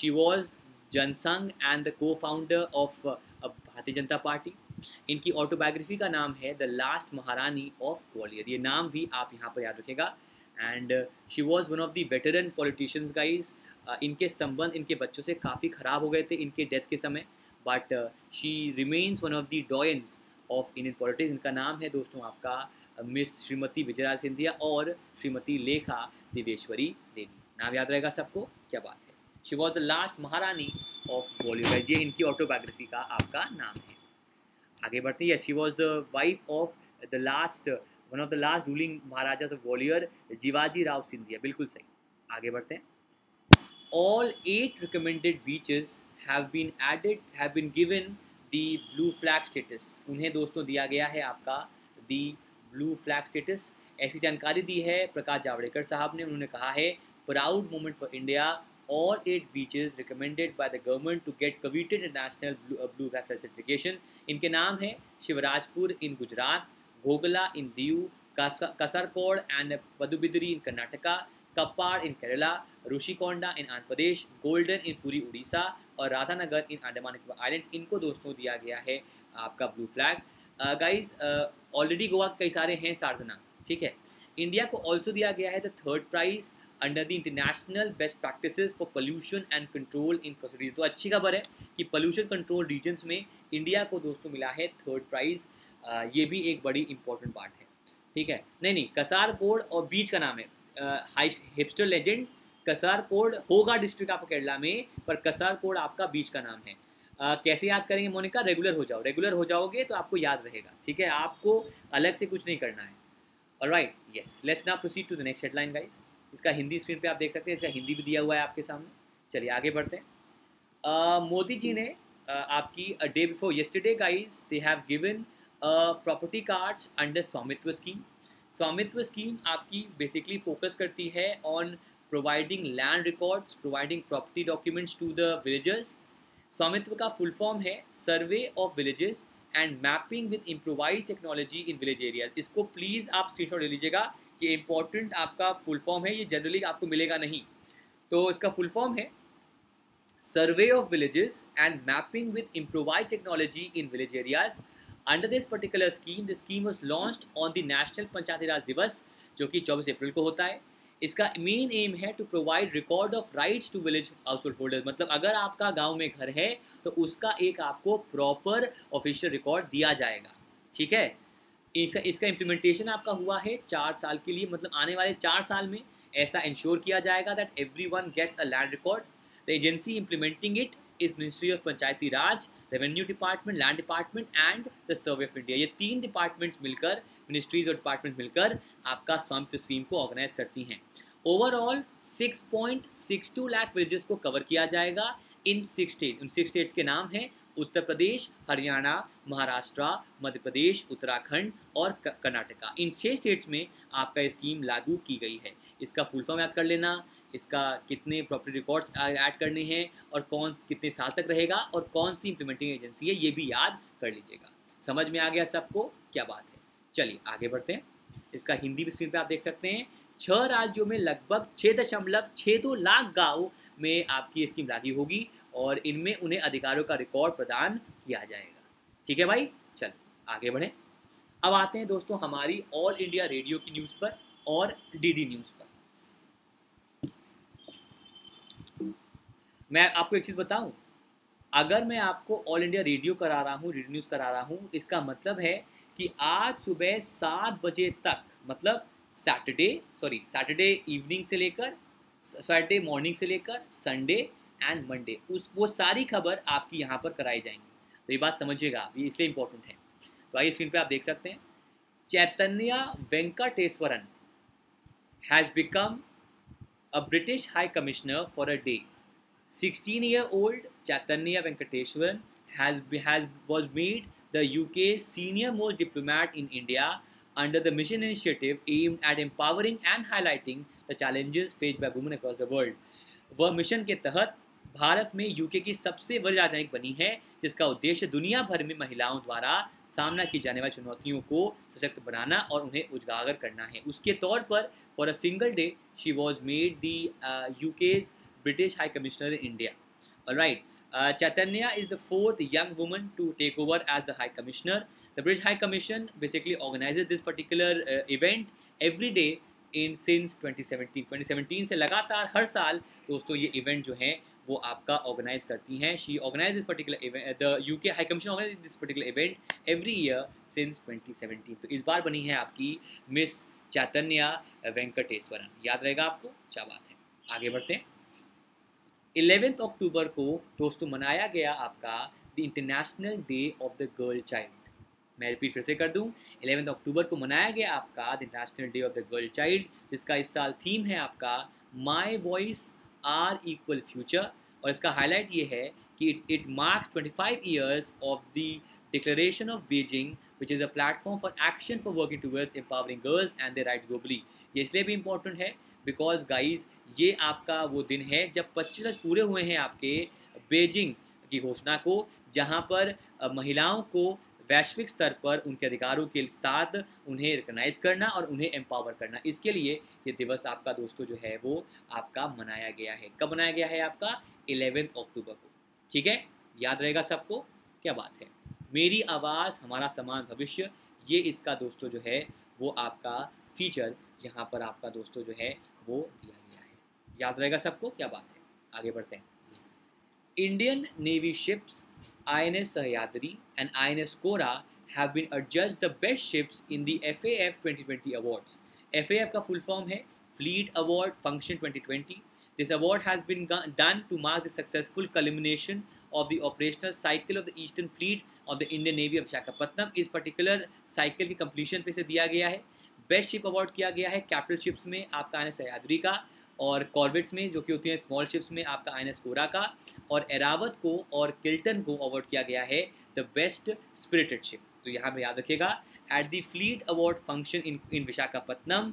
She was Jansangh and the co founder of Bharatiya Janata party. इनकी ऑटोबायोग्राफी का नाम है the last Maharani of Gwalior. ये नाम भी आप यहाँ पर याद रखेगा. And she was one of the veteran politicians guys. इनके संबंध इनके बच्चों से काफ़ी ख़राब हो गए थे इनके डेथ के समय, but she remains one of the doyens of Indian politics. इनका नाम है दोस्तों आपका मिस श्रीमती विजय राजे सिंधिया और श्रीमती लेखा देवेश्वरी देवी. नाम याद रहेगा सबको, क्या बात है. She was the last Maharani of Bollywood. ये इनकी ऑटोबायोग्राफी का आपका नाम है. आगे बढ़ते हैं. She was the wife of the last one of the last ruling Maharaja of Gwalior Jivaji Rao Scindia. बिल्कुल सही. आगे बढ़ते हैं. All eight recommended beaches have been added have been given the blue flag status. उन्हें दोस्तों दिया गया है आपका दी ब्लू फ्लैग स्टेटस. ऐसी जानकारी दी है प्रकाश जावड़ेकर साहब ने. उन्होंने कहा है proud moment for India. All eight beaches recommended by the government to get coveted international blue, uh, blue flag certification. इनके नाम हैं Shivrajpur in Gujarat, Ghoghla in Diu, Kasarkod and Padubidri in Karnataka, Kappad in Kerala, Rushikonda in Andhra Pradesh, golden in Puri Orissa और राधानगर इन अंडमान आइलैंड्स. इनको दोस्तों दिया गया है आपका blue flag. Guys already Goa कई सारे हैं, सार्वजना, ठीक है. इंडिया को ऑल्सो दिया गया है the third prize under the international best practices for pollution and control in custody. तो अच्छी खबर है कि पोल्यूशन कंट्रोल रीजन्स में इंडिया को दोस्तों मिला है थर्ड प्राइज़. ये भी एक बड़ी इंपॉर्टेंट बात है, ठीक है. नहीं नहीं कसारकोड और बीच का नाम है हाई हिपस्टर लेजेंड. कसारकोड होगा डिस्ट्रिक्ट आपका केरला में, पर कसारकोड आपका बीच का नाम है. Uh, कैसे याद करेंगे मोनिका? रेगुलर हो जाओ. रेगुलर हो जाओगे तो आपको याद रहेगा, ठीक है. आपको अलग से कुछ नहीं करना है. Alright, yes, let's now proceed to the next headline guys. इसका हिंदी स्क्रीन पे आप देख सकते हैं. इसका हिंदी भी दिया हुआ है आपके सामने, चलिए आगे बढ़ते हैं। मोदी जी ने uh, आपकी day before yesterday guys they have given property cards under Svamitva scheme. Svamitva scheme आपकी बेसिकली फोकस करती है on providing land records, providing property documents to the villagers. Svamitva का फुल फॉर्म है survey of villages and mapping with improvise technology in village areas. इसको please आप screenshot ले लीजिएगा, ये इंपॉर्टेंट आपका फुल फॉर्म है, ये जनरली आपको मिलेगा नहीं। तो इसका फुल फॉर्म है survey of villages and mapping with improvise technology in village areas. Under this particular scheme the scheme was launched on the national Panchayati Raj Diwas जो कि चौबीस अप्रैल को होता है। इसका मेन एम है to provide record of rights to village house hold holders, मतलब अगर आपका गांव में घर है तो उसका एक आपको प्रॉपर ऑफिशियल रिकॉर्ड दिया जाएगा, ठीक है। इसका इसका इम्प्लीमेंटेशन आपका हुआ है चार साल के लिए, मतलब आने वाले चार साल में ऐसा इंश्योर किया जाएगा that every one gets a land record. The agency implementing it is ministry of Panchayati Raj, revenue department, land department and the survey of India. ये तीन डिपार्टमेंट्स मिलकर, मिनिस्ट्रीज और डिपार्टमेंट मिलकर आपका स्वामित्व स्कीम को ऑर्गेनाइज करती हैं। Overall six point six two lakh villages को कवर किया जाएगा इन सिक्स स्टेट। उन सिक्स स्टेट्स के नाम हैं उत्तर प्रदेश, हरियाणा, महाराष्ट्र, मध्य प्रदेश, उत्तराखंड और कर्नाटका। इन छः स्टेट्स में आपका ये स्कीम लागू की गई है। इसका फुल फॉर्म याद कर लेना, इसका कितने प्रॉपर्टी रिकॉर्ड्स ऐड करने हैं और कौन कितने साल तक रहेगा और कौन सी इम्प्लीमेंटिंग एजेंसी है, ये भी याद कर लीजिएगा। समझ में आ गया सबको क्या बात है? चलिए आगे बढ़ते हैं। इसका हिंदी भी स्क्रीन पे आप देख सकते हैं। छह राज्यों में लगभग छः दशमलव छः दो लाख गाँव में आपकी स्कीम लागू होगी और इनमें उन्हें अधिकारों का रिकॉर्ड प्रदान किया जाएगा, ठीक है भाई। चल आगे बढ़ें। अब आते हैं दोस्तों हमारी ऑल इंडिया रेडियो की न्यूज़ पर और डीडी न्यूज़ पर। मैं आपको एक चीज़ बताऊं, अगर मैं आपको ऑल इंडिया रेडियो करा रहा हूं, डीडी न्यूज़ करा रहा हूं, इसका मतलब है कि आज सुबह सात बजे तक, मतलब सैटरडे सॉरी सैटरडे इवनिंग से लेकर सैटरडे मॉर्निंग से लेकर संडे एंड मंडे, उस वो सारी खबर आपकी यहाँ पर कराई जाएंगी। तो ये बात समझिएगा आप, ये इसलिए इम्पोर्टेंट है। तो आइए स्क्रीन पे आप देख सकते हैं। Chaitanya Venkateswaran has become a British high commissioner for a day. Sixteen year old Chaitanya Venkateswaran has has was made the UK senior most diplomat in India under the mission initiative aimed at empowering and highlighting the challenges faced by women across the world. वह mission के तहत भारत में UK की सबसे बड़ी राजधानी बनी है, जिसका उद्देश्य दुनिया भर में महिलाओं द्वारा सामना की जाने वाली चुनौतियों को सशक्त बनाना और उन्हें उजागर करना है। उसके तौर पर for a single day she was made the UK's British high commissioner in India. Alright, Chaitanya is the fourth young woman to take over as the high commissioner. The British High Commission basically organizes this particular uh, event every day in since twenty seventeen. twenty seventeen से लगातार हर साल दोस्तों ये event जो है वो आपका organize करती हैं। She organizes this particular event, the U K High Commission organizes this particular event every year since twenty seventeen. तो इस बार बनी है आपकी Miss चैतन्या वेंकटेश्वरन, याद रहेगा आपको। क्या बात है, आगे बढ़ते हैं। इलेवेंथ अक्टूबर को दोस्तों मनाया गया आपका The International Day of the Girl Child। मैं रिपीट फिर से कर दूं, इलेवेंथ अक्टूबर को मनाया गया आपका the national day of the girl child, जिसका इस साल थीम है आपका my voice are equal future. और इसका हाईलाइट ये है कि it marks twenty five years of the declaration of Beijing which is a platform for action for working towards empowering girls and their rights globally. ये इसलिए भी important है because guys ये आपका वो दिन है जब पच्चीस वर्ष पूरे हुए हैं आपके बीजिंग की घोषणा को, जहाँ पर महिलाओं को वैश्विक स्तर पर उनके अधिकारों के साथ उन्हें रिकॉग्नाइज करना और उन्हें एम्पावर करना, इसके लिए ये दिवस आपका दोस्तों जो है वो आपका मनाया गया है। कब मनाया गया है आपका? इलेवेंथ अक्टूबर को, ठीक है, याद रहेगा सबको। क्या बात है, मेरी आवाज़ हमारा समान भविष्य, ये इसका दोस्तों जो है वो आपका फीचर यहाँ पर आपका दोस्तों जो है वो दिया गया है, याद रहेगा सबको। क्या बात है, आगे बढ़ते हैं। Indian navy ships I N S Sahyadri and I N S Kora have been adjudged the best ships in the F A F twenty twenty awards. F A F का full form है Fleet Award Function twenty twenty. This award has been done to mark the successful culmination of the operational cycle of the Eastern Fleet of the Indian Navy of Visakhapatnam. इस particular cycle की completion पे से दिया गया है। Best Ship Award किया गया है capital ships में आपका I N S Sahyadri का और कॉर्बेट्स में जो कि होती हैं स्मॉल शिप्स में आपका आईएनएस कोरा का, और एरावत को और किल्टन को अवार्ड किया गया है द बेस्ट स्पिरिटेड शिप। तो यहाँ पे याद रखिएगा at the fleet award function in in Visakhapatnam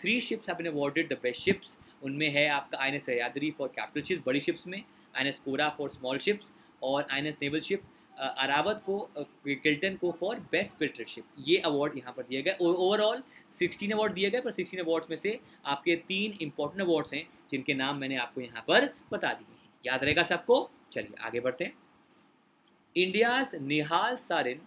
three ships have been awarded the best ships. उनमें है आपका INS Sahyadri for capital ships बड़ी शिप्स में, INS Kora for small ships, और आईएनएस नेवल शिप अरावत को किल्टन को फॉर बेस्ट स्पिरिटरशिप। ये अवार्ड यहाँ पर दिए गए। ओवरऑल सोलह अवार्ड दिए गए, पर सोलह अवार्ड्स में से आपके तीन इंपॉर्टेंट अवार्ड्स हैं जिनके नाम मैंने आपको यहाँ पर बता दिए हैं, याद रहेगा सबको। चलिए आगे बढ़ते हैं। India's Nihal Sarin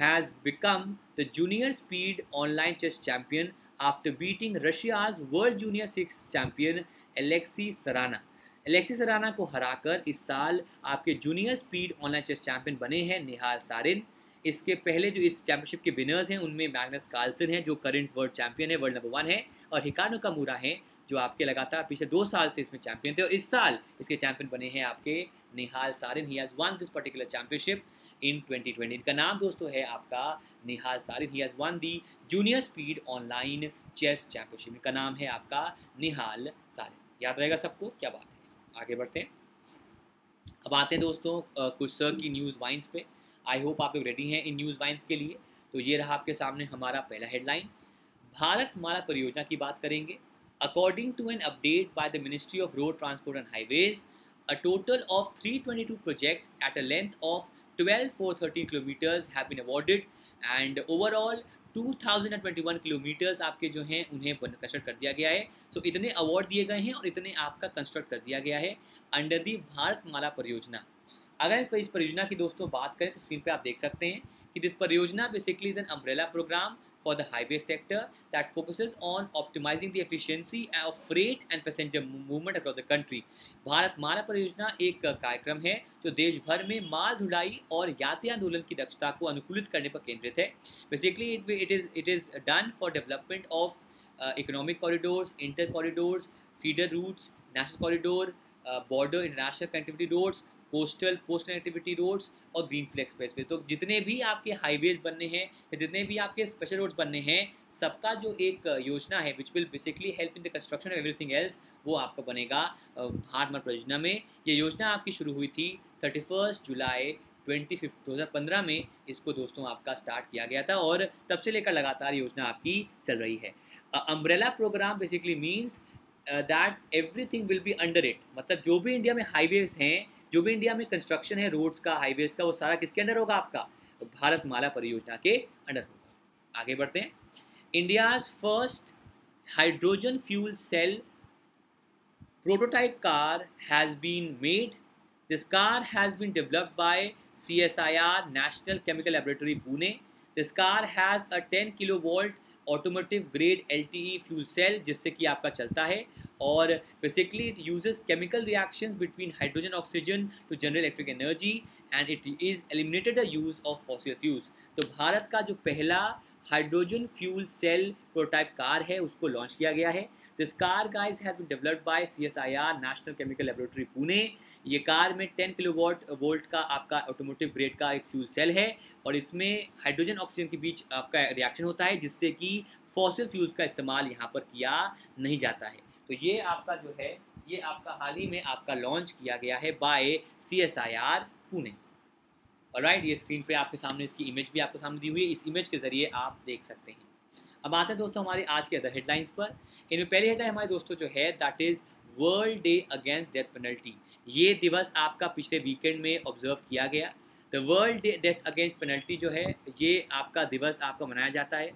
has become the junior speed online chess champion after beating Russia's world junior six champion Alexey Sarana. Alexey Sarana को हराकर इस साल आपके junior speed online chess champion बने हैं निहाल सारिन। इसके पहले जो इस चैंपियनशिप के विनर्स हैं उनमें मैग्नस कार्लसन हैं जो करंट वर्ल्ड चैंपियन है, वर्ल्ड नंबर वन है, और हिकानो कामुरा हैं जो आपके लगातार पिछले दो साल से इसमें चैंपियन थे, और इस साल इसके चैंपियन बने हैं आपके Nihal Sarin. He has won this particular championship in twenty twenty. इनका नाम दोस्तों है आपका Nihal Sarin. He has won the junior speed online chess championship. इनका नाम है आपका निहाल सारिन। याद रहेगा सबको, क्या बात है। आगे बढ़ते हैं। अब आते हैं दोस्तों कुछ सर की न्यूज़ वाइन्स पे। आई होप आप लोग रेडी हैं इन न्यूज़ वाइन्स के लिए। तो ये रहा आपके सामने हमारा पहला हेडलाइन। भारत माला परियोजना की बात करेंगे। According to an update by the ministry of road transport and highways, a total of three twenty two projects at a length of twelve four thirty kilometres have been awarded, and overall two thousand twenty one kilometres आपके जो हैं उन्हें construct कर दिया गया है। सो so, इतने award दिए गए हैं और इतने आपका कंस्ट्रक्ट कर दिया गया है अंडर दी भारत माला परियोजना। अगर इस, पर, इस परियोजना की दोस्तों बात करें तो स्क्रीन पे आप देख सकते हैं कि दिस परियोजना basically is an umbrella programme for the highway sector that focuses on optimising the efficiency of freight and passenger movement across the country. Bharat माला परियोजना एक कार्यक्रम है जो देश भर में माल ढुलाई और यात्री आंदोलन की दक्षता को अनुकूलित करने पर केंद्रित है। Basically it it is it is done for development of economic corridors, inter corridors, feeder routes, national corridor, border international connectivity roads, coastal post connectivity roads, और ग्रीन फील्ड एक्सप्रेसवे। तो जितने भी आपके हाईवेज बनने हैं या जितने भी आपके स्पेशल रोड्स बनने हैं, सबका जो एक योजना है which will basically help in the construction of everything else, वो आपका बनेगा भारत माला परियोजना में। ये योजना आपकी शुरू हुई थी thirty first July twenty fifth दो हज़ार पंद्रह में। इसको दोस्तों आपका स्टार्ट किया गया था और तब से लेकर लगातार योजना आपकी चल रही है। Umbrella programme basically means that everything will be under it. मतलब जो भी इंडिया में हाईवेज हैं, जो भी इंडिया में कंस्ट्रक्शन है रोड्स का, हाईवेज का, वो सारा किसके अंडर होगा? आपका भारत माला परियोजना के अंडर होगा। आगे बढ़ते हैं। India's first hydrogen fuel cell prototype car has been made. This car has been developed by C S I R national chemical laboratory Pune. This car has a ten kilo volt automotive grade L T E fuel cell जिससे कि आपका चलता है, और basically it uses chemical reactions between hydrogen oxygen to generate electric energy, and it is eliminated the use of fossil fuels. तो भारत का जो पहला hydrogen fuel cell prototype car है उसको लॉन्च किया गया है। This car guys has been developed by C S I R national chemical laboratory Pune. ये कार में टेन किलो वॉट वोल्ट का आपका ऑटोमोटिव ग्रेड का एक फ्यूल सेल है, और इसमें हाइड्रोजन ऑक्सीजन के बीच आपका रिएक्शन होता है जिससे कि फॉसिल फ्यूल्स का इस्तेमाल यहाँ पर किया नहीं जाता है। तो ये आपका जो है ये आपका हाल ही में आपका लॉन्च किया गया है by C S I R Pune. Alright, ये स्क्रीन पे आपके सामने इसकी इमेज भी आपके सामने दी हुई है, इस इमेज के जरिए आप देख सकते हैं। अब आते हैं दोस्तों हमारे आज के अदर हेडलाइंस पर। इनमें पहली हेडलाइन हमारे दोस्तों जो है that is world day against death penalty. ये दिवस आपका पिछले वीकेंड में ऑब्जर्व किया गया। The world day death against penalty जो है ये आपका दिवस आपका मनाया जाता है।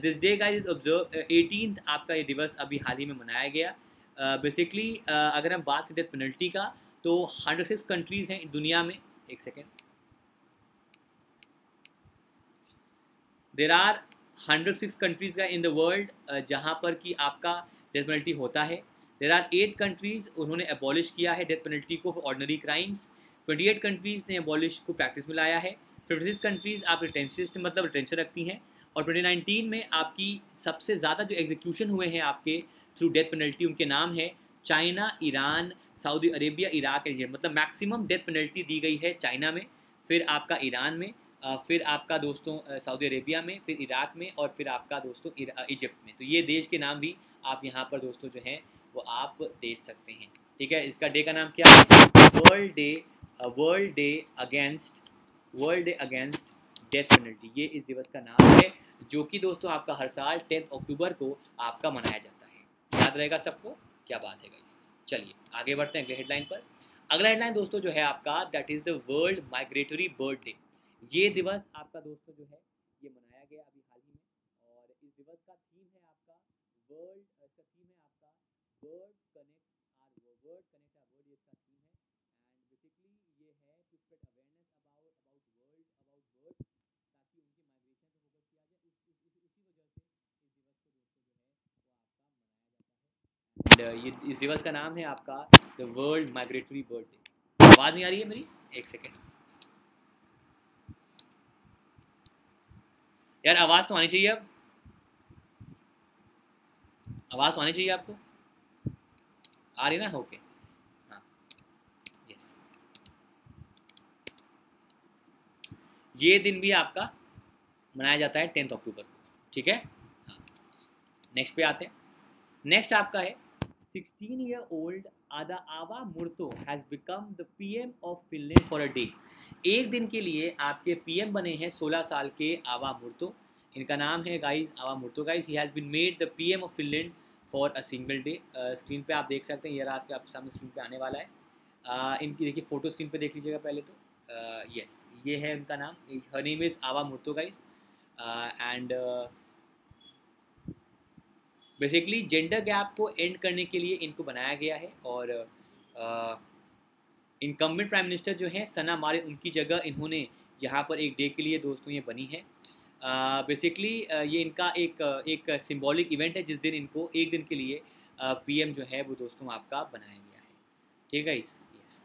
This day guys is observe eighteen आपका ये दिवस अभी हाल ही में मनाया गया। बेसिकली uh, uh, अगर हम बात करें डेथ पेनल्टी का तो हंड्रेड सिक्स कंट्रीज़ हैं दुनिया में। एक second, there are hundred six countries का इन द वर्ल्ड जहाँ पर कि आपका डेथ पेनल्टी होता है। देर आर एट कंट्रीज़ उन्होंने एबॉलिश किया है डेथ पेनल्टी को for ordinary crimes. Twenty eight countries ने एबॉलिश को प्रैक्टिस में लाया है। फिफ्टी सिक्स कंट्रीज़ आप रिटेंशन मतलब रिटेंशन रखती हैं, और ट्वेंटी नाइनटीन में आपकी सबसे ज़्यादा जो एग्जीक्यूशन हुए हैं आपके थ्रू डेथ पेनल्टी उनके नाम है China, Iran, Saudi Arabia, Iraq and मतलब मैक्सिमम डेथ पेनल्टी दी गई है चाइना में, फिर आपका ईरान में, फिर आपका दोस्तों सऊदी अरेबिया में, फिर इराक में, और फिर आपका दोस्तों इजिप्ट में। तो ये देश के नाम भी आप यहाँ पर दोस्तों जो हैं वो आप देख सकते हैं। ठीक है, इसका डे का नाम क्या है? World day, world day against, world day against death penalty. ये इस दिवस का नाम है, जो कि दोस्तों आपका हर साल टेंथ अक्टूबर को आपका मनाया जाता है। याद रहेगा सबको, क्या बात है गाइस। चलिए आगे बढ़ते हैं अगले हेडलाइन पर। अगला हेडलाइन दोस्तों जो है आपका, that is the world migratory bird day. ये दिवस आपका दोस्तों जो है ये मनाया गया अभी हाल ही में, और इस दिवस का थीम है आपका वर्ल्ड, इसका थीम है आपका world connect our world, world connect our world इसका थीम है। एंड बेसिकली ये है to spread awareness about about world about bird, ताकि उनकी माइग्रेशन पे फोकस किया जाए। इस इसी वजह से इस दिवस को दोस्तों जो है वो आपका मनाया जाता है। एंड ये इस दिवस का नाम है आपका the world migratory bird day. आवाज़ नहीं आ रही है मेरी? एक सेकेंड यार, आवाज़ तो आनी चाहिए। अब आवाज़ तो आनी चाहिए आपको, आ रही ना? ओके, हाँ, यस। ये दिन भी आपका मनाया जाता है टेंथ अक्टूबर को। ठीक है, हाँ। नेक्स्ट पे आते हैं। नेक्स्ट आपका है सिक्सटीन ईयर ओल्ड आदा Aava Murto has become the PM of Finland for a day. एक दिन के लिए आपके पीएम बने हैं सोलह साल के आवा मुर्तो। इनका नाम है guys Aava Murto. Guys he has been made the PM of Finland for a single day. Screen पे आप देख सकते हैं, ये रात के आपके सामने स्क्रीन पे आने वाला है। uh, इनकी देखिए फ़ोटो स्क्रीन पे देख लीजिएगा पहले तो। uh, यस, ये है इनका नाम। हर name is Aava Murto guys. And basically gender gap को एंड करने के लिए इनको बनाया गया है। और uh, इनकम्बेंट प्राइम मिनिस्टर जो हैं सना मारे, उनकी जगह इन्होंने यहाँ पर एक डे के लिए दोस्तों ये बनी है। बेसिकली uh, uh, ये इनका एक एक सिंबॉलिक इवेंट है, जिस दिन इनको एक दिन के लिए uh, पीएम जो है वो दोस्तों आपका बनाया गया है। ठीक है इस यस।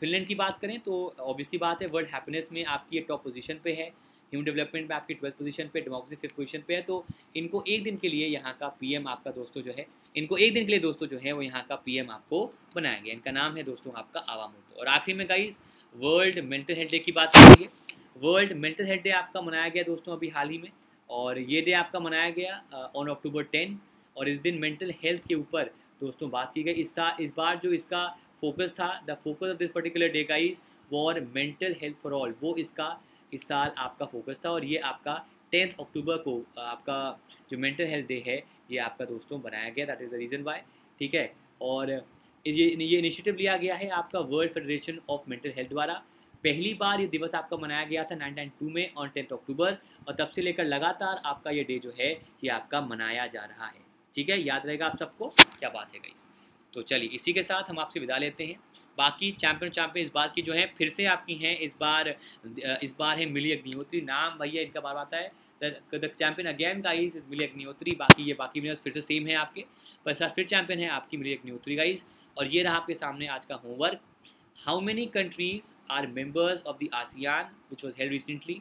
फिनलैंड की बात करें तो ऑब्वियसली बात है, वर्ल्ड हैप्पीनेस में आपकी ये टॉप पोजीशन पे है, ह्यूमन डेवलपमेंट में आपकी ट्वेल्थ पोजीशन पे, डेमोक्रेसी फिफ्थ पोजीशन पे है। तो इनको एक दिन के लिए यहाँ का पीएम आपका दोस्तों जो है, इनको एक दिन के लिए दोस्तों जो है वो यहाँ का पीएम आपको बनाया गया। इनका नाम है दोस्तों आपका आवा मुर्तो। और आखिरी में guys world mental health day की बात करेंगे। वर्ल्ड मेंटल हेल्थ डे आपका मनाया गया दोस्तों अभी हाल ही में, और ये डे आपका मनाया गया ऑन अक्टूबर टेन। और इस दिन मेंटल हेल्थ के ऊपर दोस्तों बात की गई। इस साल इस बार जो इसका फोकस था, the focus of this particular day guys was mental health for all, वो इसका इस साल आपका फोकस था। और ये आपका टेंथ अक्टूबर को आपका जो मेंटल हेल्थ डे है ये आपका दोस्तों बनाया गया। That is the reason why. ठीक है, और ये ये इनिशिएटिव लिया गया है आपका world federation of mental health द्वारा। पहली बार ये दिवस आपका मनाया गया था नाइनटीन नाइंटी टू में ऑन टेंथ अक्टूबर, और तब से लेकर लगातार आपका ये डे जो है ये आपका मनाया जा रहा है। ठीक है, याद रहेगा आप सबको, क्या बात है गाइस। तो चलिए इसी के साथ हम आपसे विदा लेते हैं। बाकी चैम्पियन चैम्पियन इस बार की जो है फिर से आपकी हैं, इस बार इस बार है मिली अग्निहोत्री। नाम भैया इनका बार आता है। The champion again guys Mili Agnihotri. बाकी ये बाकी विनर्स फिर से सेम है आपके, पर साथ फिर चैम्पियन है आपकी मिली अग्निहोत्री गाइस। और ये रहा आपके सामने आज का homework. How many countries are members of the ASEAN which was held recently.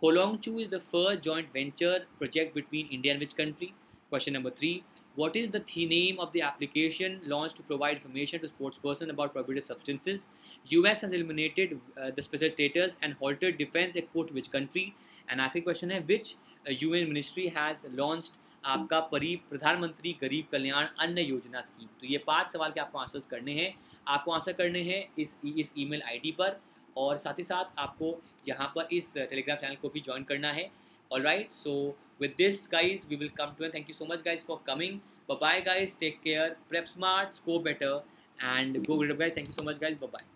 कोलोंगचू is the first joint venture project between India and which country. Question number three, what is the the name of the application launched to provide information to sportsperson about prohibited substances? U S has eliminated uh, the special status and halted defense export to which country? And आखिरी question है, which uh, U N ministry has launched आपका परी प्रधानमंत्री गरीब कल्याण अन्न योजना scheme? तो ये पांच सवाल के आपको आंसर्स करने हैं। आपको आंसर करने हैं इस इस ईमेल आईडी पर, और साथ ही साथ आपको यहाँ पर इस टेलीग्राम चैनल को भी ज्वाइन करना है। All right, so with this guys we will come to end. Thank you so much guys for coming. Bye bye guys, take care, prep smart, score better and go greater guys. Thank you so much guys, bye bye.